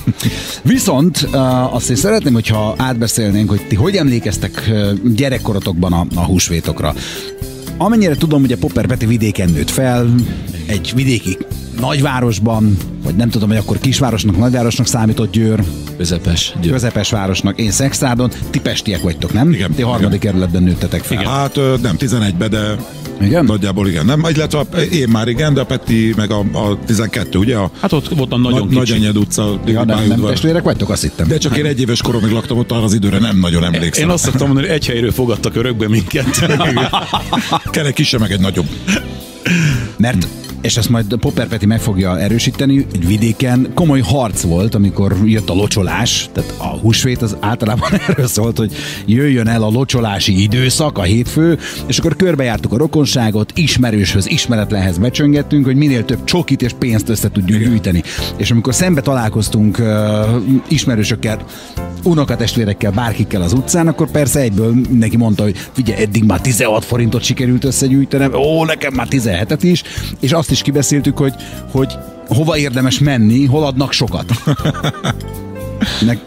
Viszont azt is szeretném, hogyha átbeszélnénk, hogy ti hogy emlékeztek gyerekkorotokban a húsvétokra. Amennyire tudom, hogy a Popper Peti vidéken nőtt fel, egy vidéki nagyvárosban, vagy nem tudom, hogy akkor kisvárosnak, nagyvárosnak számított Győr. Közepes. Közepes városnak. Én Szexárdon, ti pestiek vagytok, nem? Igen. Ti harmadik kerületben nőttetek fel. Igen. Hát nem, 11-ben, de igen? Nagyjából igen. Nem, illetve én már igen, de a Peti meg a 12, ugye? Hát ott voltam nagyon kicsi. Nagyanyed utca. Ja, nem testvérek vagytok, azt hittem. De csak én egy éves koromig laktam ott, arra az időre nem nagyon emlékszem. Én azt szoktam mondani, hogy egy helyről fogadtak örökbe minket. Kell egy kisebb, meg egy nagyobb. Mert, és ezt majd Popper Peti meg fogja erősíteni, egy vidéken komoly harc volt, amikor jött a locsolás, tehát a húsvét az általában erről szólt, hogy jöjjön el a locsolási időszak, a hétfő, és akkor körbejártuk a rokonságot, ismerőshöz, ismeretlenhez becsöngettünk, hogy minél több csokit és pénzt össze tudjunk gyűjteni. És amikor szembe találkoztunk ismerősökkel, unokatestvérekkel, bárkikkel az utcán, akkor persze egyből mindenki mondta, hogy figyelj, eddig már 16 forintot sikerült összegyűjtenem, ó, nekem már 17-et is, és azt is kibeszéltük, hogy hova érdemes menni, hol adnak sokat.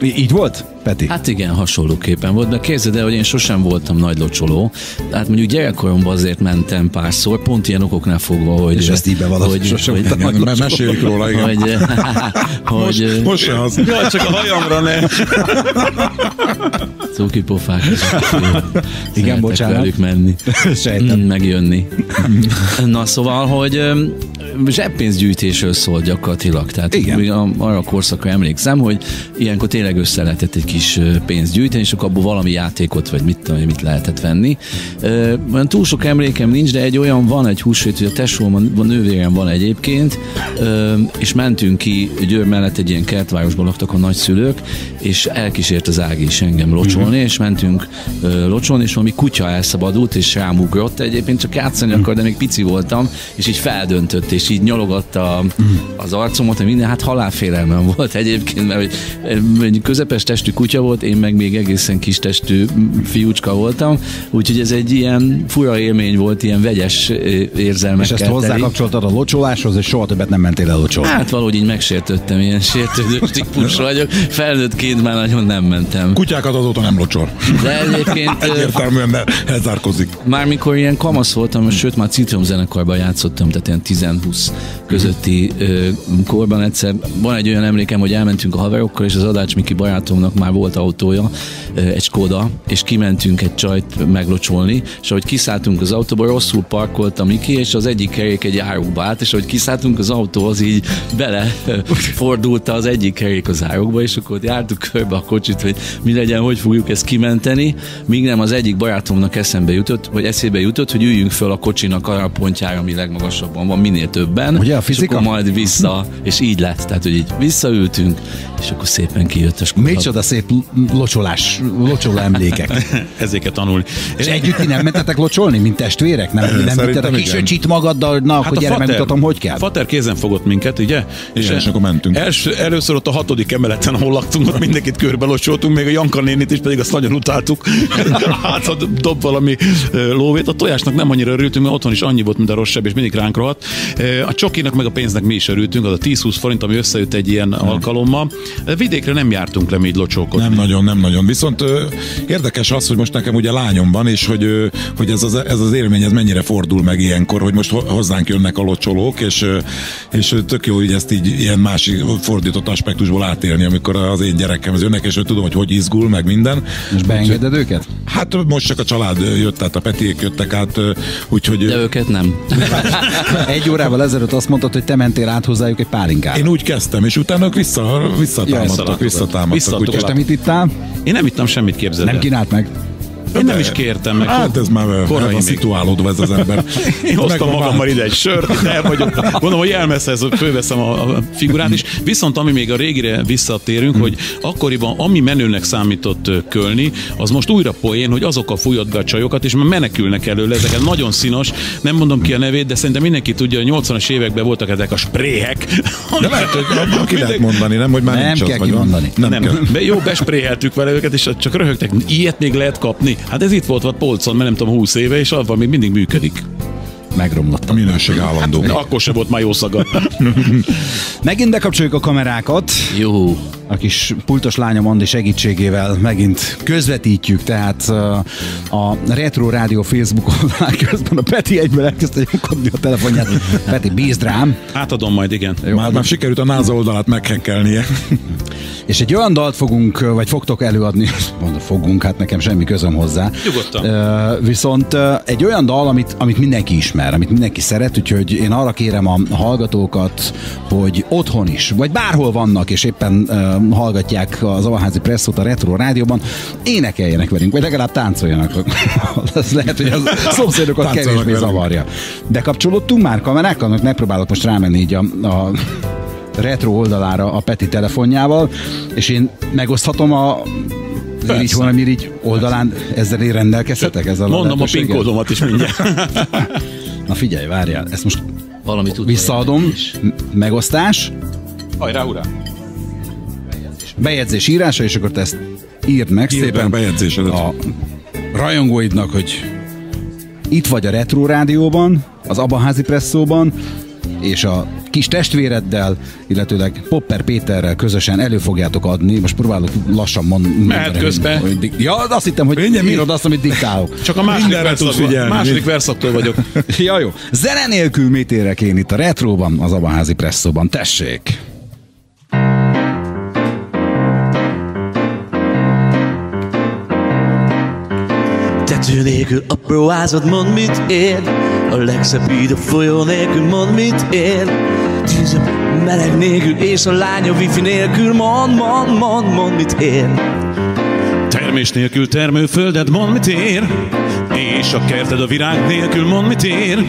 Így volt, Peti? Hát igen, hasonlóképpen volt, de képzeld el, hogy én sosem voltam nagy locsoló. Hát mondjuk gyerekkoromban azért mentem párszor, pont ilyen okoknál fogva, hogy... És ezt így bevallom, sosem voltam. Mert mesélik róla, igen. Most se az. Jaj, csak a hajamra ne. Cukipofák. Igen, bocsánat. Velük menni. Sejtem. Megjönni. Na szóval, hogy zseppénzgyűjtésről szólt gyakorlatilag. Tehát arra a korszakra emlékszem, hogy ilyenkor tényleg össze lehetett egy kis pénzt gyűjteni, és akkor abból valami játékot, vagy mit tudom, mit lehetett venni. Túl sok emlékem nincs, de egy olyan van, egy húsvét, hogy a tesóm, a nővérem van egyébként, és mentünk ki Győr mellett, egy ilyen kertvárosban laktak a nagyszülők, és elkísért az Ági is engem locsolni, és mentünk locsolni, és valami kutya elszabadult, és rám ugrott, egyébként csak játszani akar, de még pici voltam, és így feldöntött, és így nyalogatta az arcomat, minden, hát halálfélelmem volt egyébként, mert egy közepes testű kutya volt, én meg még egészen kis testű fiúcska voltam, úgyhogy ez egy ilyen fura élmény volt, ilyen vegyes érzelmekkel. És ezt hozzákapcsoltad a locsoláshoz, és soha többet nem mentél el locsolni. Hát valahogy így megsértődtem, ilyen sértődős típus vagyok, felnőttként már nagyon nem mentem. Kutyákat azóta nem locsol. De egyébként... egyértelműen elzárkozik. Már mikor ilyen kamasz voltam, sőt már citromzenekarban játszottam, tehát ilyen 10-20 közötti korban egyszer. Van egy olyan emlékem, hogy elmentünk a haverokkal, és az Adács Miki barátomnak már volt autója, egy Skoda, és kimentünk egy csajt meglocsolni, és ahogy kiszálltunk az autóba, rosszul parkolt a Miki, és az egyik kerék egy árokba állt, és ahogy kiszálltunk az autóhoz, így belefordulta az egyik kerék az árokba, és akkor jártuk körbe a kocsit, hogy mi legyen, hogy fogjuk ezt kimenteni, míg nem az egyik barátomnak eszébe jutott, hogy üljünk föl a kocsinak arra a pontjára, ami legmagasabban van, minél többen, ugye, a fizika? És akkor majd vissza, és így lett, tehát hogy így visszaültünk, és akkor szépen kijött a Skoda. Micsoda szép locsoló emlékek. Ezeket tanulni. És együtt ti nem mentetek locsolni, mint testvérek? Nem mentetek kis öcsit magaddal, na, hát akkor gyere, megmutatom, hogy kell. Fater kézen fogott minket, ugye? És akkor mentünk. Először ott a 6. emeleten, ahol laktunk, ott mindenkit körbe locsoltunk, még a Janka nénit is, pedig azt nagyon utáltuk. Hát, ha dob valami lóvét. A tojásnak nem annyira örültünk, mert otthon is annyi volt, mint a rosszabb, és mindig ránk rohadt. A csokinak meg a pénznek mi is örültünk, az a 10-20 forint, ami összejött egy ilyen alkalommal. Vidékre nem jártunk le mi így locsolkodni. Nem nagyon. Viszont érdekes az, hogy most nekem ugye lányom van, és hogy ez az élmény, ez mennyire fordul meg ilyenkor, hogy most hozzánk jönnek a locsolók, és tök jó, hogy ezt így ilyen másik fordított aspektusból átélni, amikor az én gyerekemhez jönnek, és hogy tudom, hogy izgul, meg minden. És beengeded őket? Hát most csak a család jött, tehát a Petiék jöttek át, úgyhogy... De őket nem. Egy órával ezelőtt azt mondtad, hogy te mentél át hozzájuk egy pálinkára. Én úgy kezdtem, és utána ők visszatámadtak. És te mit ittál? Én nem ittam semmit, képzeld el. Nem kínált meg? Én nem is kértem meg. Hát ez már korai a szituálódva ez az ember. Én hoztam magammal ide egy sört, el vagyok. Gondolom, hogy elmessze, fölveszem a figurát is. Viszont ami még a régire visszatérünk, hogy akkoriban ami menőnek számított kölni, az most újra poén, hogy azokkal fújott be a csajokat, és már menekülnek előle. Ezeket nagyon színos, nem mondom ki a nevét, de szerintem mindenki tudja, hogy 80-as években voltak ezek a spréhek. De lehet, hogy ki lehet mondani, nem? Hogy már nem kell kimondani. Nem. Jó, bespréheltük vele őket, és csak röhögtek. Ilyet még lehet kapni. Hát ez itt volt a polcon, mert nem tudom, 20 éve, és az még mindig működik. megromlott. A minőség állandó. Hát, akkor sem volt már jó szaga. Megint bekapcsoljuk a kamerákat. Jó. A kis pultos lányom Andi segítségével megint közvetítjük, tehát a Retro Rádió Facebook oldalán közben a Peti egyben elkezdte nyomkodni a telefonját. Peti, bízd rám. Átadom majd, igen. Jó, már sikerült a NASA oldalát meghekkelnie. És egy olyan dalt fogunk, vagy fogtok előadni, mondom, fogunk, hát nekem semmi közöm hozzá. Nyugodtan. Viszont egy olyan dal, amit mindenki ismer, amit mindenki szeret, úgyhogy én arra kérem a hallgatókat, hogy otthon is, vagy bárhol vannak, és éppen hallgatják az Abaházi Presszót a Retro Rádióban, énekeljenek velünk, vagy legalább táncoljanak. Ez lehet, hogy a szomszédokat kevésbé zavarja. De kapcsolódtunk már kamerákkal? Megpróbálok most rámenni így a Retro oldalára a Peti telefonjával, és én megoszthatom a Irigy-Mirigy oldalán, ezzel én rendelkezhetek? Ezzel mondom a PIN kódomat is mindjárt. Na figyelj, várjál, ezt most valamit visszaadom. Megosztás. Hajrá, urá! Bejegyzés írása, és akkor te ezt írd meg szépen a rajongóidnak, hogy itt vagy a Retro Rádióban, az Abaházi Presszóban, és a kis testvéreddel, illetőleg Popper Péterrel közösen elő fogjátok adni. Most próbálok lassan mondani. Közben. Ja, azt hittem, hogy írod azt, amit diktálok. Csak a második verszaktól vagyok. Ja, jó. Zene nélkül mit érek én itt a Retróban, az Abaházi Presszóban. Tessék! Tető nélkül apró házad, mondd mit ér. A legszebb híd a folyó nélkül, mondd mit ér. Tűzöm meleg nélkül és a lánya wifi nélkül, mondd mit ér. Termés nélkül termőfölded, mondd mit ér. És a kerted a virág nélkül, mondd mit ér.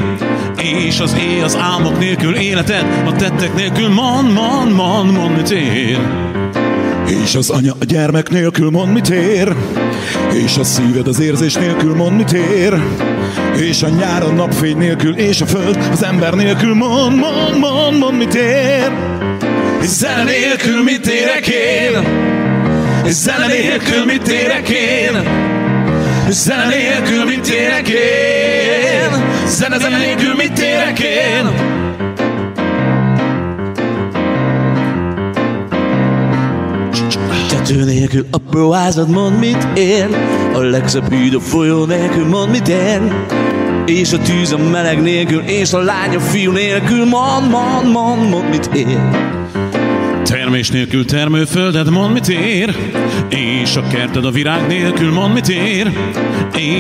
És az éj az álmok nélkül életed, a tettek nélkül, mondd mit ér. És az anya a gyermek nélkül, mondd mit ér. És a szíved az érzés nélkül, mondd mit ér. És a nyár a napfény nélkül, és a föld az ember nélkül, mondd mit ér. És zene nélkül mit érek én. És zene nélkül mit érek én. És zene nélkül mit érek én. Zene nélkül mit érek én. Tető nélkül apró házad, mondd mit ér. A legszebb híd a folyó nélkül, mondd mit ér. És a tűz a meleg nélkül, és a lány a fiú nélkül, mondd mit ér. Termés nélkül termőföldet, mondd mit ér. És a kerted a virág nélkül, mondd mit ér.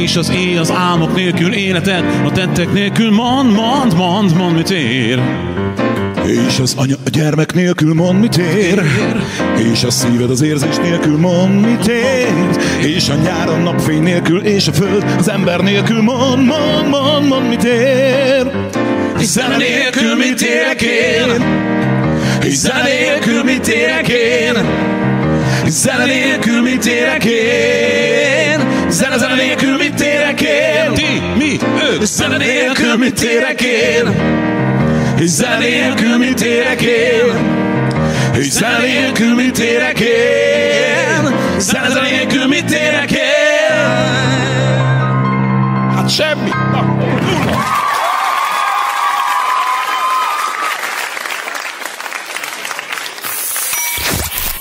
És az éj az álmok nélkül életed, a tettek nélkül, mondd mit ér. És az anya a gyermek nélkül, mondd mit ér. És a szíved az érzés nélkül, mondd mit ér. És a nyár a napfény nélkül, és a föld az ember nélkül, mondd mit ér. És zene nélkül mit érek én. És zene nélkül mit érek én. És zene nélkül mit érek én. Zene nélkül mit érek én. Ti, mi, ők. És zene nélkül mit érek én. És zene nélkül mit érek én. És zene nélkül mit érek én. Zene nélkül mit érek én. Hát semmi.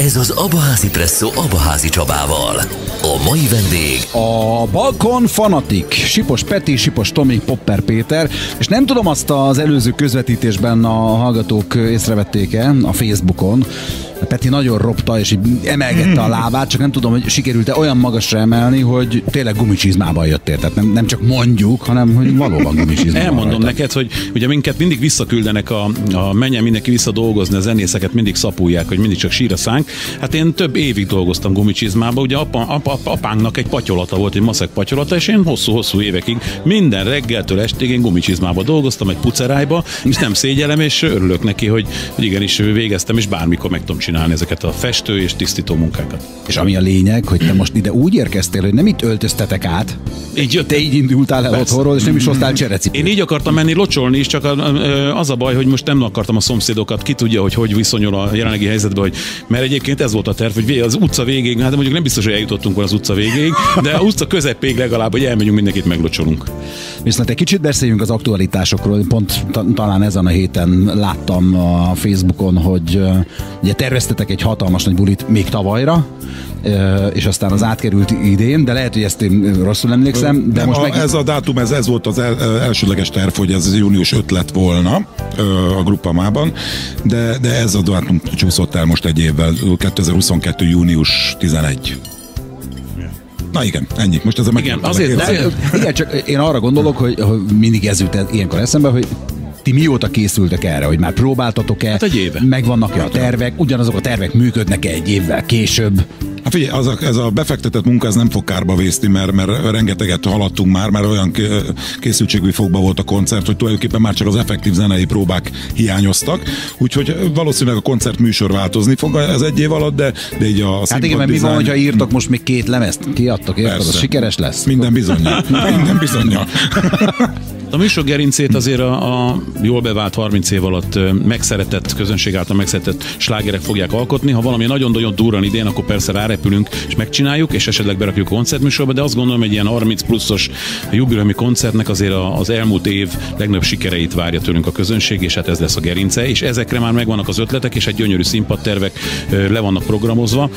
Ez az Abaházi Presszó Abaházi Csabával. A mai vendég a Balkon Fanatik, Sipos Peti, Sipos Tomi, Popper Péter, és nem tudom, azt az előző közvetítésben a hallgatók észrevették-e a Facebookon. Peti nagyon ropta, és így emelgette a lábát, csak nem tudom, hogy sikerült-e olyan magasra emelni, hogy tényleg gumicsizmában jöttél. Tehát nem csak mondjuk, hanem hogy valóban gumicsizmában. Elmondom neked, hogy ugye minket mindig visszaküldenek a menjen mindenki visszadolgozni, a zenészeket mindig szapulják, hogy mindig csak sír a szánk. Hát én több évig dolgoztam gumicsizmában, ugye apánknak egy patyolata volt, egy maszek patyolata, és én hosszú évekig minden reggeltől estig én gumicsizmában dolgoztam, egy pucerájba, és nem szégyellem, és örülök neki, hogy igenis végeztem, és bármikor meg tudom csinálni. csinálni ezeket a festő és tisztító munkákat. És ami a lényeg, hogy te most ide úgy érkeztél, hogy nem itt öltöztetek át, így jöttem. Te így indultál el otthonról, és nem is hoztál cserecipőt. Én így akartam menni locsolni is, csak az a baj, hogy most nem akartam a szomszédokat, ki tudja, hogy hogy viszonyul a jelenlegi helyzetbe, hogy, mert egyébként ez volt a terv, hogy az utca végéig, hát mondjuk nem biztos, hogy eljutottunk volna az utca végéig, de az utca közepéig legalább, hogy elmegyünk, mindenkit meglocsolunk. Viszont egy kicsit beszéljünk az aktualitásokról, pont talán ezen a héten láttam a Facebookon, hogy ugye terveztetek egy hatalmas nagy bulit még tavalyra, és aztán az átkerült idén, de lehet, hogy ezt én rosszul emlékszem. De most ez a dátum, ez volt az elsődleges terv, hogy ez június 5 lett volna a Groupamában, de ez a dátum csúszott el most egy évvel, 2022. június 11. Na igen, ennyi. Most ez a igen, csak én arra gondolok, hogy mindig ez jut ilyenkor eszembe, hogy ti mióta készültek erre, hogy már próbáltatok-e? Hát egy éve. Megvannak-e a tervek? Ugyanazok a tervek működnek-e egy évvel később? Hát figyelj, ez a befektetett munka ez nem fog kárba vészni, mert rengeteget haladtunk már, mert olyan készültségű fogba volt a koncert, hogy tulajdonképpen már csak az effektív zenei próbák hiányoztak, úgyhogy valószínűleg a koncert műsor változni fog az egy év alatt, de így a hát igen, mert mi van, hogyha írtak most még 2 lemezt? Kiadtak, érted? Az sikeres lesz? Minden bizonnyal. Minden bizonnyal. A műsor gerincét azért a jól bevált 30 év alatt megszeretett, közönség által megszeretett slágerek fogják alkotni. Ha valami nagyon-nagyon durran idén, akkor persze rárepülünk és megcsináljuk, és esetleg berakjuk a koncertműsorba, de azt gondolom, egy ilyen 30 pluszos jubileumi koncertnek azért az elmúlt év legnagyobb sikereit várja tőlünk a közönség, és hát ez lesz a gerince, és ezekre már megvannak az ötletek, és egy gyönyörű színpadtervek le vannak programozva.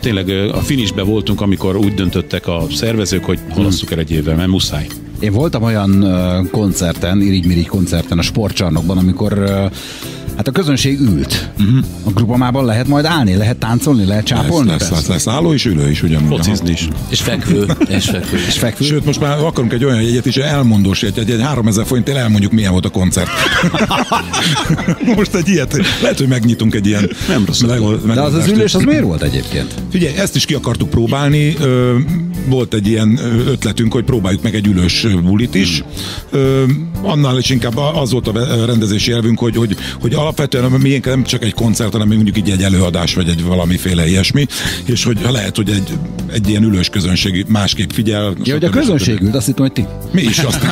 Tényleg a finishbe voltunk, amikor úgy döntöttek a szervezők, hogy halasszuk el egy évvel, mert muszáj. Én voltam olyan koncerten, Irigy-Mirigy koncerten a sportcsarnokban, amikor hát a közönség ült. Uh-huh. A Groupamában lehet majd állni, lehet táncolni, lehet csápolni. Lesz álló és ülő is ugyanúgy. Focizni is. És fekvő. És fekvő. Sőt, most már akarunk egy olyan jegyet is, elmondós egy 3000 forintért elmondjuk, milyen volt a koncert. Most egy ilyet, lehet, hogy megnyitunk egy ilyen. Nem rossz. De az ülés az miért volt egyébként? Figyelj, ezt is ki akartuk próbálni. Volt egy ilyen ötletünk, hogy próbáljuk meg egy ülős bulit is. Annál is inkább az volt a rendezési elvünk, hogy alapvetően miénk nem csak egy koncert, hanem mondjuk így egy előadás, vagy egy valamiféle ilyesmi, és hogy lehet, hogy egy ilyen ülős közönség másképp figyel. Ja, hogy a közönség ült, azt hittem, hogy ti. Mi is aztán.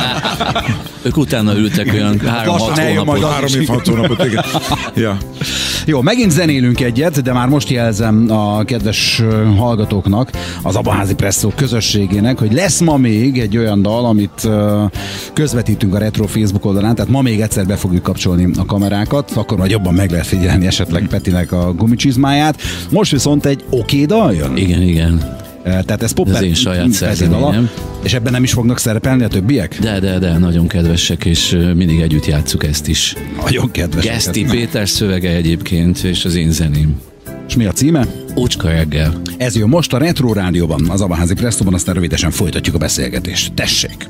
Ők utána ültek olyan 3-6 hónapot. Ja. Jó, megint zenélünk egyet, de már most jelzem a kedves hallgatóknak, az Abaházi Presszó közösségének, hogy lesz ma még egy olyan dal, amit közvetítünk a Retro Facebook oldalán, tehát ma még egyszer be fogjuk kapcsolni a kamerákat, akkor majd jobban meg lehet figyelni esetleg Petinek a gumicsizmáját. Most viszont egy oké dal jön. Igen. Tehát ez Popper Péter dala, és ebben nem is fognak szerepelni a többiek? De, nagyon kedvesek, és mindig együtt játsszuk ezt is. Nagyon kedvesek. Geszti Péter szövege egyébként, és az én zeném. És mi a címe? Ócska reggel. Ez jön most a Retro Rádióban, az Abaházi Presszóban, aztán rövidesen folytatjuk a beszélgetést. Tessék!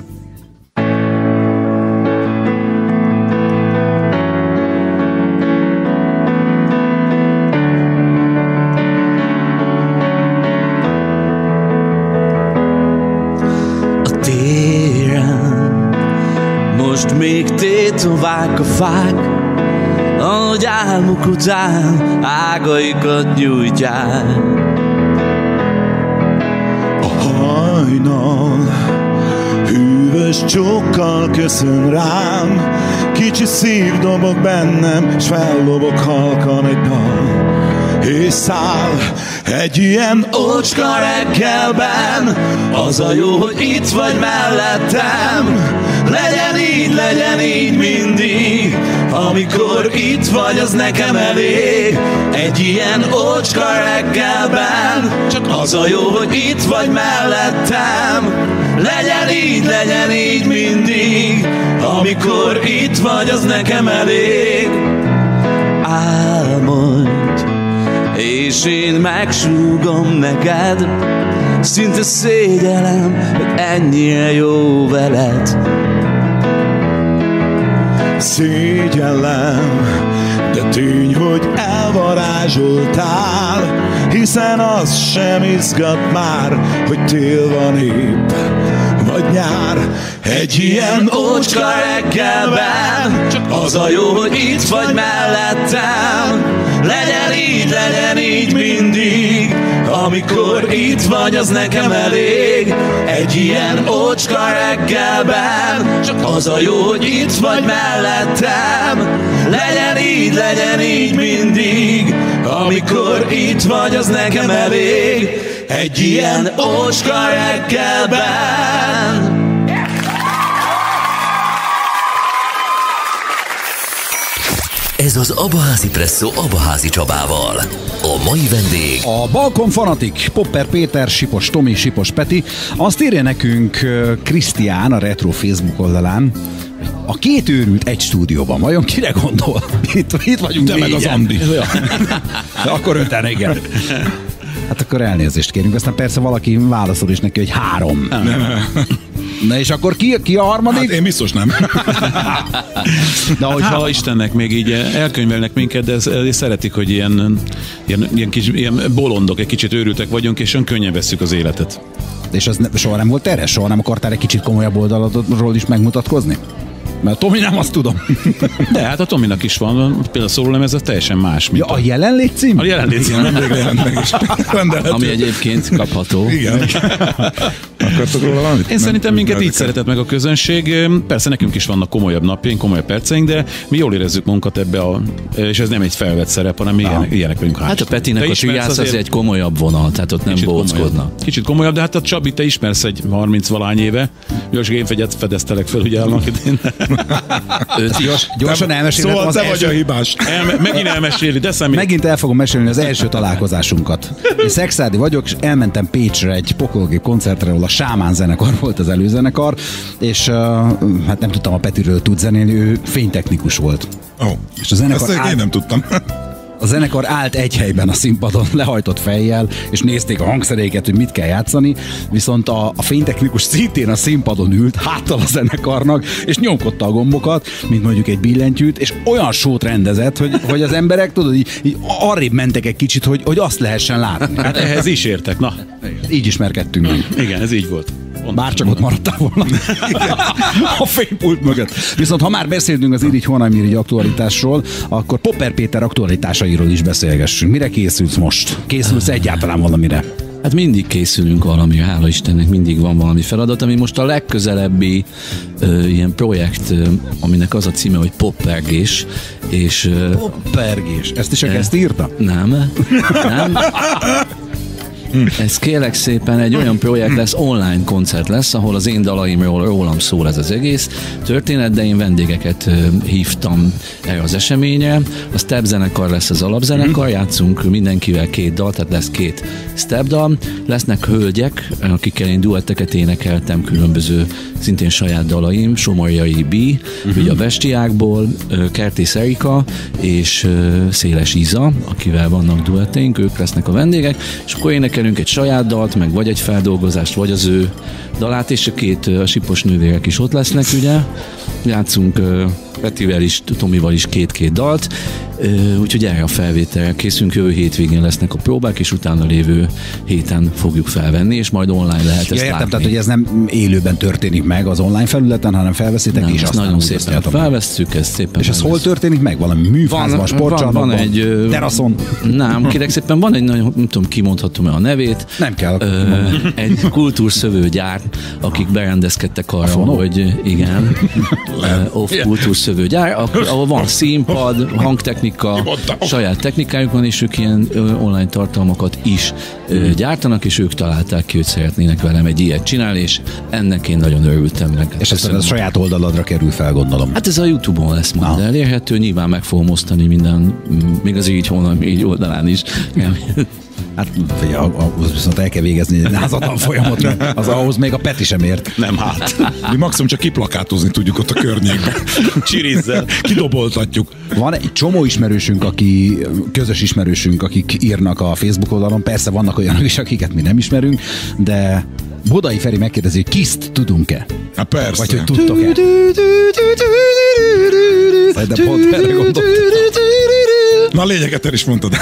Tétovák a fák, ahogy álmuk után ágaikat gyújtják. A hajnal hűvös csókkal köszön rám, kicsi szív dobog bennem, s fellobog halkan egy dal. És száll egy ilyen ócska reggelben, az a jó, hogy itt vagy mellettem. Legyen így mindig, amikor itt vagy, az nekem elég. Egy ilyen ócska reggelben, csak az a jó, hogy itt vagy mellettem. Legyen így mindig, amikor itt vagy, az nekem elég. Álmodj, és én megsúgom neked, szinte szégyellem, hogy ennyire jó veled. Szégyellem, de tény, hogy elvarázsoltál, hiszen az sem izgat már, hogy tél van épp, vagy nyár. Egy ilyen ócska reggelben, csak az a jó, hogy itt vagy mellettem. legyen így mindig. Amikor itt vagy, az nekem elég. Egy ilyen ócska reggelben, csak az a jó, hogy itt vagy mellettem. Legyen így mindig. Amikor itt vagy, az nekem elég. Egy ilyen ócska reggelben. Ez az Abaházi Presszó Abaházi Csabával. A mai vendég a Balkon Fanatik, Popper Péter, Sipos Tomi, Sipos Peti. Azt írja nekünk Krisztián a Retro Facebook oldalán, a két őrült egy stúdióban. Vajon kire gondol? Itt vagyunk. Te meg az Andi. De akkor öten, igen. Hát akkor elnézést kérünk. Aztán persze valaki válaszol is neki, hogy három. Na és akkor ki a harmadik? Hát én biztos nem. De hogyha hála Istennek még így elkönyvelnek minket, de szeretik, hogy ilyen bolondok, egy kicsit őrültek vagyunk, és könnyen vesszük az életet. És az soha nem volt erre? Soha nem akartál egy kicsit komolyabb oldaladról is megmutatkozni? Mert a Tomi nem, azt tudom. De hát a Tominak is van, például szólónem ez a teljesen más. Mint ja, a jelenlét cím? A jelenlét cím. Nemrég jelent meg is. Rendelhető. Ami egyébként kapható. Igen. Akartok róla valamit? Én nem, szerintem minket így szeretett meg a közönség. Persze nekünk is vannak komolyabb napjaink, komolyabb perceink, de mi jól érezzük magunkat ebbe a... És ez nem egy felvett szerep, hanem ilyenek vagyunk. Hát a Petinek a Triász azért egy komolyabb vonal, tehát ott nem bóckodna. Kicsit komolyabb, de hát a Csabi, te ismersz egy 30-valány éve. Gyors, én fedeztelek fel, ugye annak idén. Gyorsan elmesélem. Szóval te vagy a hibás. Megint elmeséli, de személy. Megint el fogom mesélni az első találkozásunkat. Én szexádi vagyok, és elmentem Pécsre egy pokolgép koncertre, ahol a Sámán zenekar volt az előzenekar, és hát nem tudtam a Petiről tud zenélni, ő fénytechnikus volt. Oh. És a zenekar én nem tudtam. A zenekar állt egy helyben a színpadon, lehajtott fejjel, és nézték a hangszeréket, hogy mit kell játszani, viszont a fénytechnikus szintén a színpadon ült, háttal a zenekarnak, és nyomkodta a gombokat, mint mondjuk egy billentyűt, és olyan sót rendezett, hogy az emberek, tudod, így arrébb mentek egy kicsit, hogy azt lehessen látni. Hát ehhez is értek, na. Így ismerkedtünk meg. Igen, ez így volt. Bárcsak ott maradtál volna a fénypult mögött. Viszont ha már beszéltünk az Irigy-Mirigy aktualitásról, akkor Popper Péter aktualitásairól is beszélgessünk. Mire készülsz most? Készülsz egyáltalán valamire? Hát mindig készülünk valami, hála Istennek, mindig van valami feladat, ami most a legközelebbi ilyen projekt, aminek az a címe, hogy Poppergés, és... Poppergés? Ezt is ezt írta? Nem. Ez kérlek szépen egy olyan projekt lesz, online koncert lesz, ahol az én dalaimról, rólam szól ez az egész történet, de én vendégeket hívtam erre az eseményre. A step zenekar lesz az alapzenekar, játszunk mindenkivel két dal, tehát lesz két step dal. Lesznek hölgyek, akikkel én duetteket énekeltem, különböző szintén saját dalaim, Somorjai B, ugye a Bestiákból, Kertész Erika és Széles Iza, akivel vannak duetteink, ők lesznek a vendégek, és akkor énekelünk egy saját dalt, meg vagy egy feldolgozást, vagy az ő dalát, és a két Sipos nővérek is ott lesznek, ugye? Játszunk Petivel is, Tomival is két-két dalt, úgyhogy erre a felvételre készünk, jövő hétvégén lesznek a próbák, és utána lévő héten fogjuk felvenni, és majd online lehet ezt látni. Értem, tehát hogy ez nem élőben történik meg az online felületen, hanem felveszitek, nem, és azt nagyon szépen felvesszük, ezt szépen. És ez hol történik meg? Valami műfázban, a sportcsarnokban, egy teraszon? Nem, kérlek szépen, van egy nagyon, nem tudom, kimondhatom-e a nevét. Nem kell. Egy kultúrszövőgyár, akik berendezkedtek arra, hogy igen, kultúrszövőgyár, ahol van színpad, hangtechnika, saját technikájuk van, és ők ilyen online tartalmakat is gyártanak, és ők találták ki, hogy szeretnének velem egy ilyet csinálni, és ennek én nagyon örültem meg. És aztán a saját oldaladra kerül fel, gondolom. Hát ez a YouTube-on lesz majd elérhető, nyilván meg fogom osztani minden, még az így oldalán is. Hát ahhoz viszont el kell végezni egy názatlan folyamot, mert ahhoz még a Peti sem ért. Nem, hát. Mi maximum csak kiplakátozni tudjuk ott a környékben. Csirizzel. Kidoboltatjuk. Van egy csomó ismerősünk, közös ismerősünk, akik írnak a Facebook oldalon. Persze vannak olyanok is, akiket mi nem ismerünk, de Bodai Feri megkérdezi, hogy kiszt tudunk-e? Hát persze. Vagy hogy tudtok-e? Szerintem pont erre gondoltam. Na lényeget el is mondtad.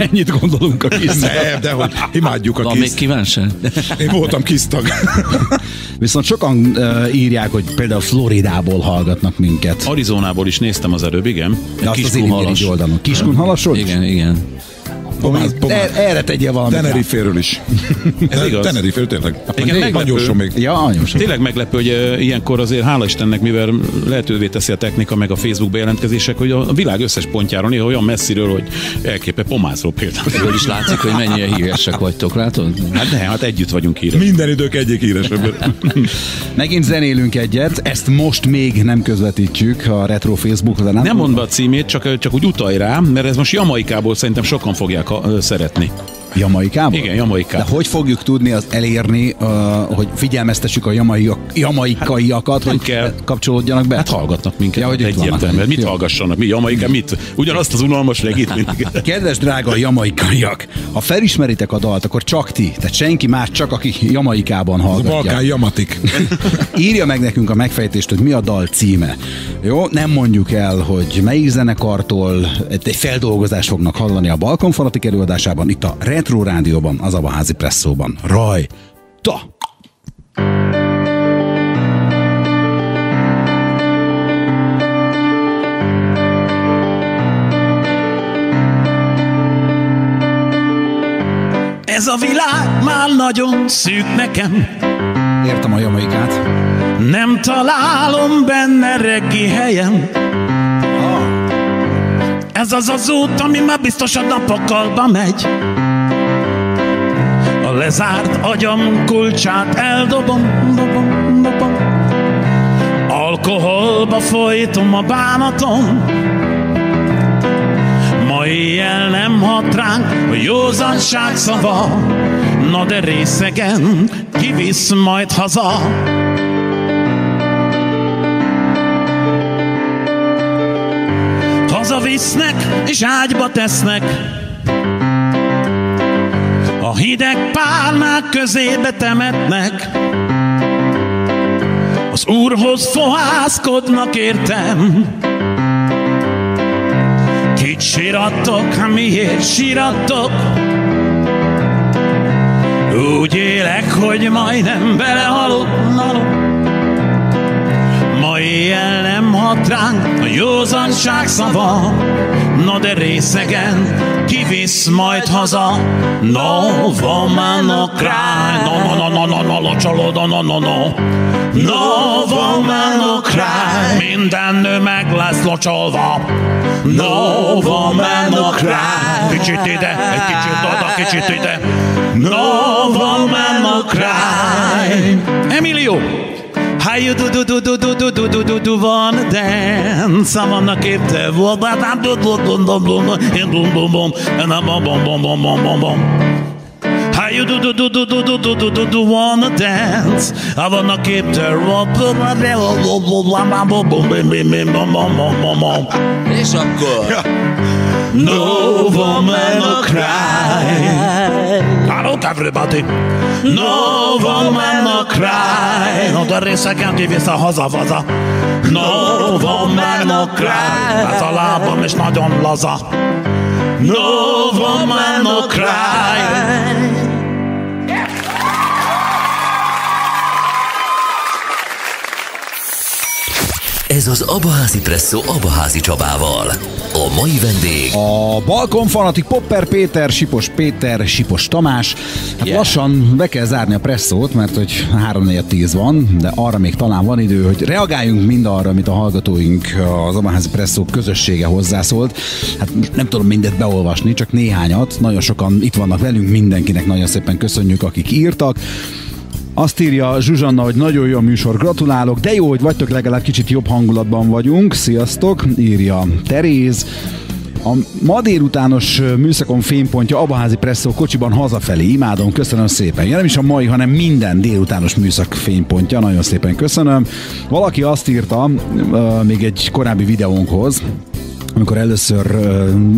Ennyit gondolunk a Kisztől. Nem, de hogy imádjuk a Kiszt. Van még kíváncsen? Én voltam Kisztag. Viszont sokan írják, hogy például Floridából hallgatnak minket. Arizonából is néztem az előbb, igen. De azt az Irigy-Mirigy oldalon. Kiskunhalasod? Igen, igen. Erre tegyél valamit. Teneriféről is. Ez igaz. Teneriféről tényleg. Igen, meglepő. Még. Ja, anyósom. Tényleg meglepő, hogy ilyenkor azért hála Istennek, mivel lehetővé teszi a technika meg a Facebook bejelentkezések, hogy a világ összes pontjáról néha olyan messziről, hogy elképe Pomászról például. Ebből is látszik, hogy mennyire híresek vagytok, látod? Hát ne, hát együtt vagyunk híresek. Minden idők egyik híresebb. Megint zenélünk egyet, ezt most még nem közvetítjük a Retro Facebookra. Nem mondd be a címét, csak úgy utalj rá, mert ez most Jamaikából szerintem sokan fogják szeretni. Jamaikában? Igen, Jamaikában. De hogy fogjuk tudni az elérni, hogy figyelmeztessük a jamaikaiakat, hát, hogy kapcsolódjanak be? Hát hallgatnak minket. Ja, egyértelmű. Mit jó. Hallgassanak? Mi Jamaika? Mit? Ugyanazt az unalmas regit. Kedves drága jamaikaiak, ha felismeritek a dalt, akkor csak ti, tehát senki más, csak aki Jamaikában hallgatja. Balkán Jamatik. Írja meg nekünk a megfejtést, hogy mi a dal címe. Jó? Nem mondjuk el, hogy melyik zenekartól egy feldolgozást fognak hallani a Balkon Fanatik előadásában, itt a Retro Rádióban, az Abaházi Presszóban. Rajta! Ez a világ már nagyon szűk nekem. Értem a jamaikát. Nem találom benne reggi helyem. Ah. Ez az az út, ami már biztos a napokalba megy. A lezárt agyam kulcsát eldobom, dobom. Alkoholba folytom a bánatom. Ma éjjel nem hat ránk a józanság szava. Na de részegen kivisz majd haza. Hazavisznek és ágyba tesznek. A hideg pálmák közébe temetnek. Az Úrhoz fohászkodnak, értem. Kit sírattok, miért sírattok? Úgy élek, hogy majdnem belehalok. Ma éjjel nem hat ránk a józanság szava. Na de részegen kivisz majd haza. No, vomanok rá. No, locsolóda, no. No, vomanok rá. Minden nő meg lesz locsolva. No, vomanok rá. Kicsit ide, egy kicsit oda, kicsit ide. No, vomanok rá. Emilio! How you do wanna dance? I wanna keep the world, but I'm and I'm bum. How you do wanna dance? I wanna keep the world, but I'm bum. It's a good. No woman will cry. Hello, everybody. No woman will cry. No, the részegen kivisz a haza-vaza. No woman will cry. Ez a lábam is nagyon laza. No woman will cry. Ez az Abaházi Presszó Abaházi Csabával. A mai vendég a Balkon Fanatik, Popper Péter, Sipos Tamás. Hát yeah. Lassan be kell zárni a presszót, mert hogy 3-4-10 van, de arra még talán van idő, hogy reagáljunk mindarra, amit a hallgatóink, az Abaházi Presszó közössége hozzászólt. Hát nem tudom mindet beolvasni, csak néhányat. Nagyon sokan itt vannak velünk, mindenkinek nagyon szépen köszönjük, akik írtak. Azt írja Zsuzsanna, hogy nagyon jó műsor, gratulálok, de jó, hogy vagytok, legalább kicsit jobb hangulatban vagyunk, sziasztok, írja Teréz. A ma délutános műszakon fénypontja Abaházi Presszó kocsiban hazafelé, imádom, köszönöm szépen. Ja, nem is a mai, hanem minden délutános műszak fénypontja, nagyon szépen köszönöm. Valaki azt írta, még egy korábbi videónkhoz, amikor először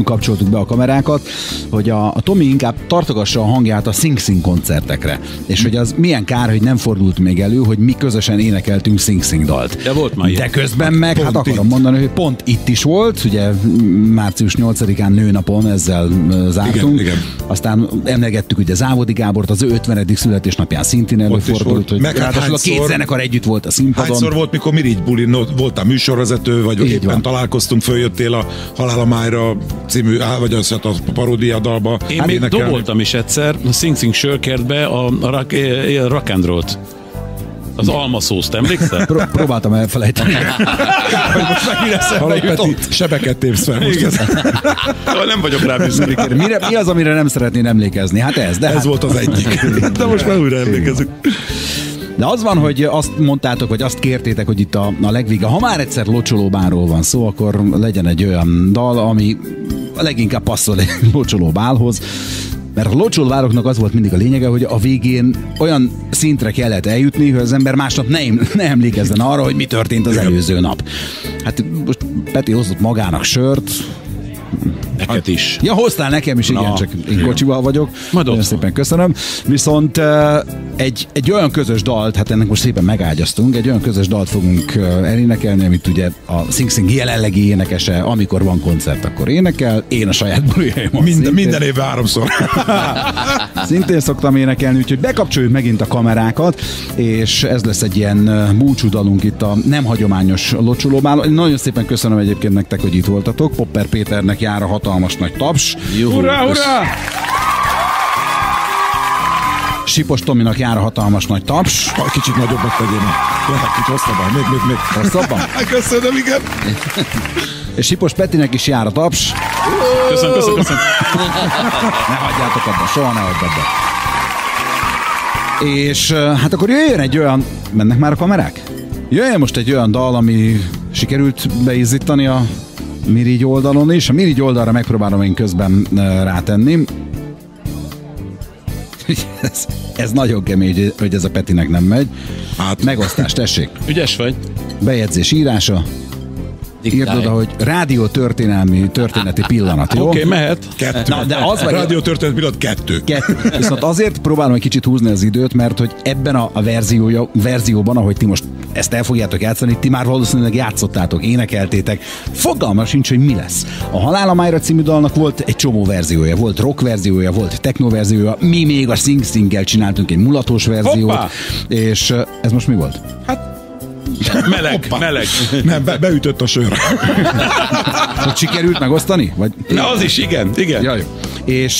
kapcsoltuk be a kamerákat, hogy a Tomi inkább tartogassa a hangját a Sing Sing koncertekre. És hogy az milyen kár, hogy nem fordult még elő, hogy mi közösen énekeltünk Sing Sing dalt. De volt már. De közben meg, hát akarom mondani, hogy pont itt is volt, ugye március 8-án nőnapon ezzel zártunk. Igen, aztán emlegettük ugye Závodi Gábort, az ő 50. születésnapján szintén előfordult, hogy ráadásul a két zenekar együtt volt a színpadon. Hányszor volt, mikor Irigy bulin voltál műsorvezető, vagy így éppen van. Találkoztunk, följöttél a Halál a Májra című, vagy az a paródia dalba. Én még doboltam is egyszer a Sing Sing sörkertbe a rock and roll-t. Az almaszózt, emlékszel? Próbáltam elfelejteni. Alapvető sebeket tépsz fel most. Nem vagyok rá büszke. Mi az, amire nem szeretnél emlékezni? Hát ez, de ez hát... volt az egyik. De most már újra emlékezünk. De az van, hogy azt mondtátok, hogy azt kértétek, hogy itt a legvége, ha már egyszer locsolóbálról van szó, akkor legyen egy olyan dal, ami leginkább passzol egy locsolóbálhoz. Mert a locsolvároknak az volt mindig a lényege, hogy a végén olyan szintre kellett eljutni, hogy az ember másnap ne emlékezzen arra, hogy mi történt az előző nap. Hát most Peti hozott magának sört. Neked is. Ja, hoztál nekem is, igen, csak én kocsival vagyok. Nagyon szépen köszönöm. Viszont egy olyan közös dalt, hát ennek most szépen megágyaztunk, egy olyan közös dalt fogunk elénekelni, amit ugye a Sing Sing jelenlegi énekese, amikor van koncert, akkor énekel. Én a saját buliaimon minden évben 3-szor. Szintén szoktam énekelni, úgyhogy bekapcsoljuk megint a kamerákat, és ez lesz egy ilyen búcsúdalunk itt a nem hagyományos locsolóbál. Nagyon szépen köszönöm egyébként nektek, hogy itt voltatok. Popper Péternek jár a hatalmas nagy taps. Hurrá, hurrá! Sipos Tominak jár a hatalmas nagy taps. Kicsit nagyobbat tegyél meg. Lehet kicsit hosszabban. Még. Hosszabban? Köszönöm, igen. És Sipos Petinek is jár a taps. Köszönöm. Ne hagyjátok abba, soha ne hagyd abba. És hát akkor jöjjön egy olyan... Mennek már a kamerák? Jöjjön most egy olyan dal, ami sikerült beizzítani a Mirigy oldalon is. A Mirigy oldalra megpróbálom én közben rátenni. Ez nagyon kemény, hogy ez a Petinek nem megy. Hát. Megosztás, tessék. Ügyes vagy. Bejegyzés írása. Írd oda, hogy rádió történeti pillanat, jó? Oké, mehet. Na, de az vagy... Rádió történeti pillanat 2. 2. Viszont azért próbálom egy kicsit húzni az időt, mert hogy ebben a verzióban, ahogy ti most ezt el fogjátok játszani, ti már valószínűleg játszottátok, énekeltétek. Fogalma sincs, hogy mi lesz. A Halál a Májra című dalnak volt egy csomó verziója. Volt rock verziója, volt techno verziója, mi még a Sing Singgel csináltunk egy mulatos verziót. Hoppá! És ez most mi volt? Hát Meleg. Nem, beütött a sör. Hogy sikerült megosztani? Vagy... Na az is, igen. Jaj. És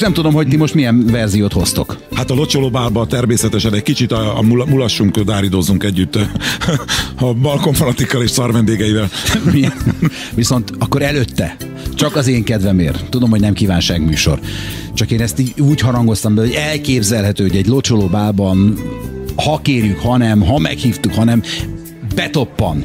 nem tudom, hogy ti most milyen verziót hoztok. Hát a locsolóbálba természetesen egy kicsit a mulassunk, dáridozzunk együtt a Balkon Fanatikkal és szarvendégeivel. Viszont akkor előtte, csak az én kedvemért, tudom, hogy nem kívánságműsor, csak én ezt úgy harangoztam be, hogy elképzelhető, hogy egy locsolóbálban ha kérjük, ha nem, ha meghívtuk, ha nem, betoppan.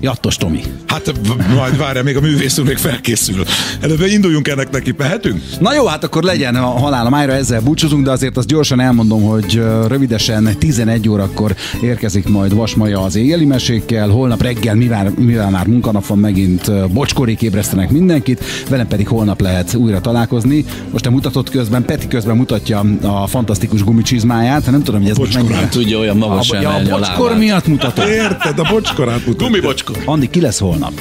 Jattos Tomi. Hát majd várja, még a művész úr még felkészül. Előbb induljunk ennek neki, mehetünk? Na jó, hát akkor legyen a Halál a Májra, ezzel búcsúzunk, de azért azt gyorsan elmondom, hogy rövidesen 11 órakor érkezik majd Vasmaja az éjjeli mesékkel, holnap reggel, mivel már munkanap van, megint bocskorék ébresztenek mindenkit, velem pedig holnap lehet újra találkozni. Most a mutatott közben, Peti közben mutatja a fantasztikus gumicsizmáját, nem tudom, hogy ez most mennyire... tudja olyan magasan elni a bocskor miatt mutatott. Érted, a bocskorát mutatott. Andi, ki lesz holnap?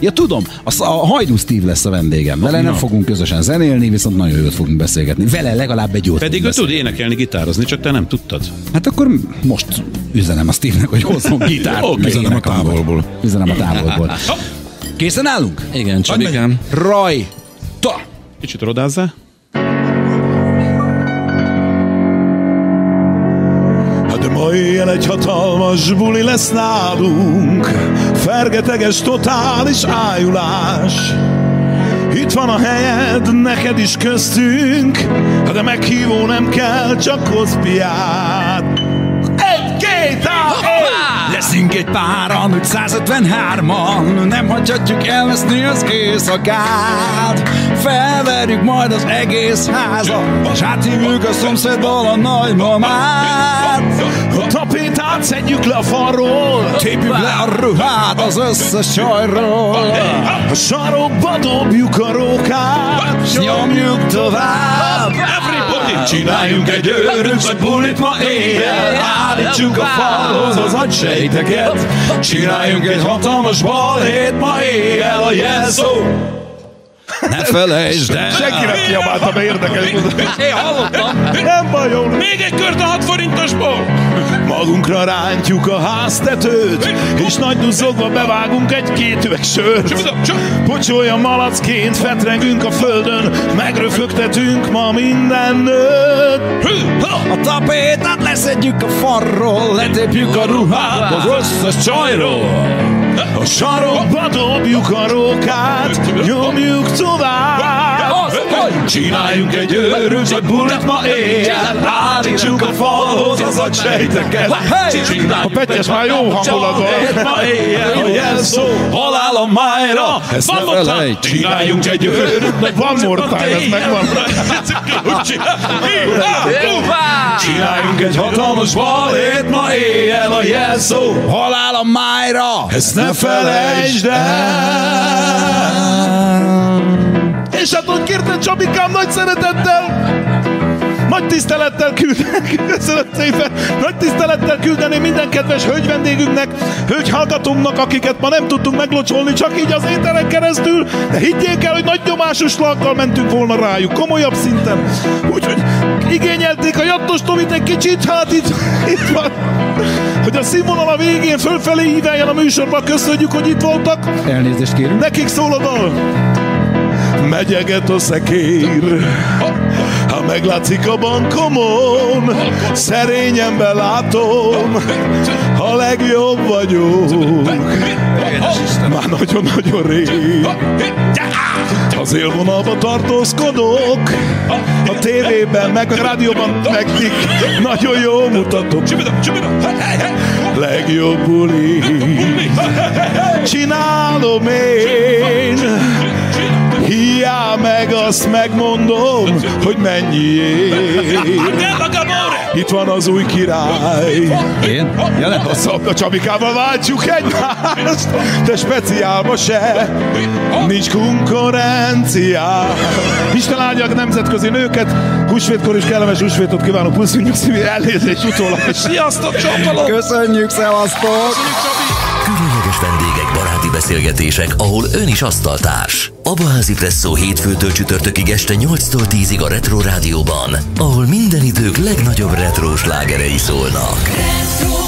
Ja, tudom, a Hajdú Steve lesz a vendégem. Vele nem fogunk közösen zenélni, viszont nagyon jót fogunk beszélgetni. Vele legalább egy jót. Pedig ő tud énekelni, gitározni, csak te nem tudtad. Hát akkor most üzenem a Steve-nek, hogy hozzon gitárt. Okay. Üzenem a távolból. Készen állunk? Igen, Csabikám. Rajta! Kicsit rodázzál. Ma ilyen egy hatalmas buli lesz nálunk, fergeteges, totális ájulás. Itt van a helyed, neked is köztünk, de meghívó nem kell, csak hozz piát. Leszünk egy páran, úgy 153-an, nem hagyhatjuk elveszni az éjszakát. felverjük majd az egész házat, s áthívjuk a szomszédból a nagymamát. A tapétát szedjük le a falról, tépjük le a ruhát az összes csajról. A sarokba dobjuk a rókát, s nyomjuk tovább. Csináljunk egy őrült bulit ma éjjel, állítsuk a falhoz az agysejteket. Csináljunk egy hatalmas balhét ma éjjel, a jelszó ne felejtsd el. Senkinek kiabáltam, mert érdekes. Én hallottam. Nem bajom. Még egy kört a 6 forintosból. Magunkra rántjuk a háztetőt, és nagy duzzogva bevágunk egy-két üveg sört. Pocsolja malacként fetrengünk a földön, megröfögtetünk ma minden nőt. A tapétát leszedjük a farról, letépjük a ruhát az összes csajról. A sarokba dobjuk a rókát, nyomjuk tovább. Csináljunk egy őrült bulit ma éjjel, állítsuk a falhoz az agysejteket. A Petyes már jó hangulatban. Ma éjjel a jelszó, halál a májra. Ezt ne felejtsd. Csináljunk egy őrült bulit ma éjjel. Csináljunk egy hatalmas balét ma éjjel, a jelszó, halál a májra. Ezt ne felejtsd el! És attól kérte Csabikám nagy szeretettel, nagy tisztelettel küldeni minden kedves hölgyvendégünknek, hölgyhallgatónknak, akiket ma nem tudtunk meglocsolni, csak így az éteren keresztül, de higgyék el, hogy nagy nyomású slaggal mentünk volna rájuk, komolyabb szinten. Úgyhogy igényelték a jattos Tomit egy kicsit, hát itt van, hogy a színvonal a végén fölfelé híveljen a műsorban. Köszönjük, hogy itt voltak. Elnézést kérünk. Nekik szól a dal. Megyeget a szekér, ha meglátszik a bankomon, szerényen belátom, ha legjobb vagyok. Már nagyon-nagyon rég az élvonalba tartózkodok, a tévében, meg a rádióban, meg nagyon jó mutatok. Legjobb buli, csinálom én, hiá meg azt megmondom, hogy mennyiért. Itt van az új király. Én? Jelen? A Szabda Csabikával váltsuk egymást, de speciálba se nincs konkurencia. Isten áldják nemzetközi nőket, húsvétkor is kellemes húsvétot kívánok, puszínyük szívén, elnézést utólag. Sziasztok, csapalom! Köszönjük, szevasztok! Különleges vendégek, baráti beszélgetések, ahol ön is asztaltárs. Abaházi Presszó hétfőtől csütörtökig este 8-tól 10-ig a Retro Rádióban, ahol minden idők legnagyobb retro slágerei szólnak. Retro.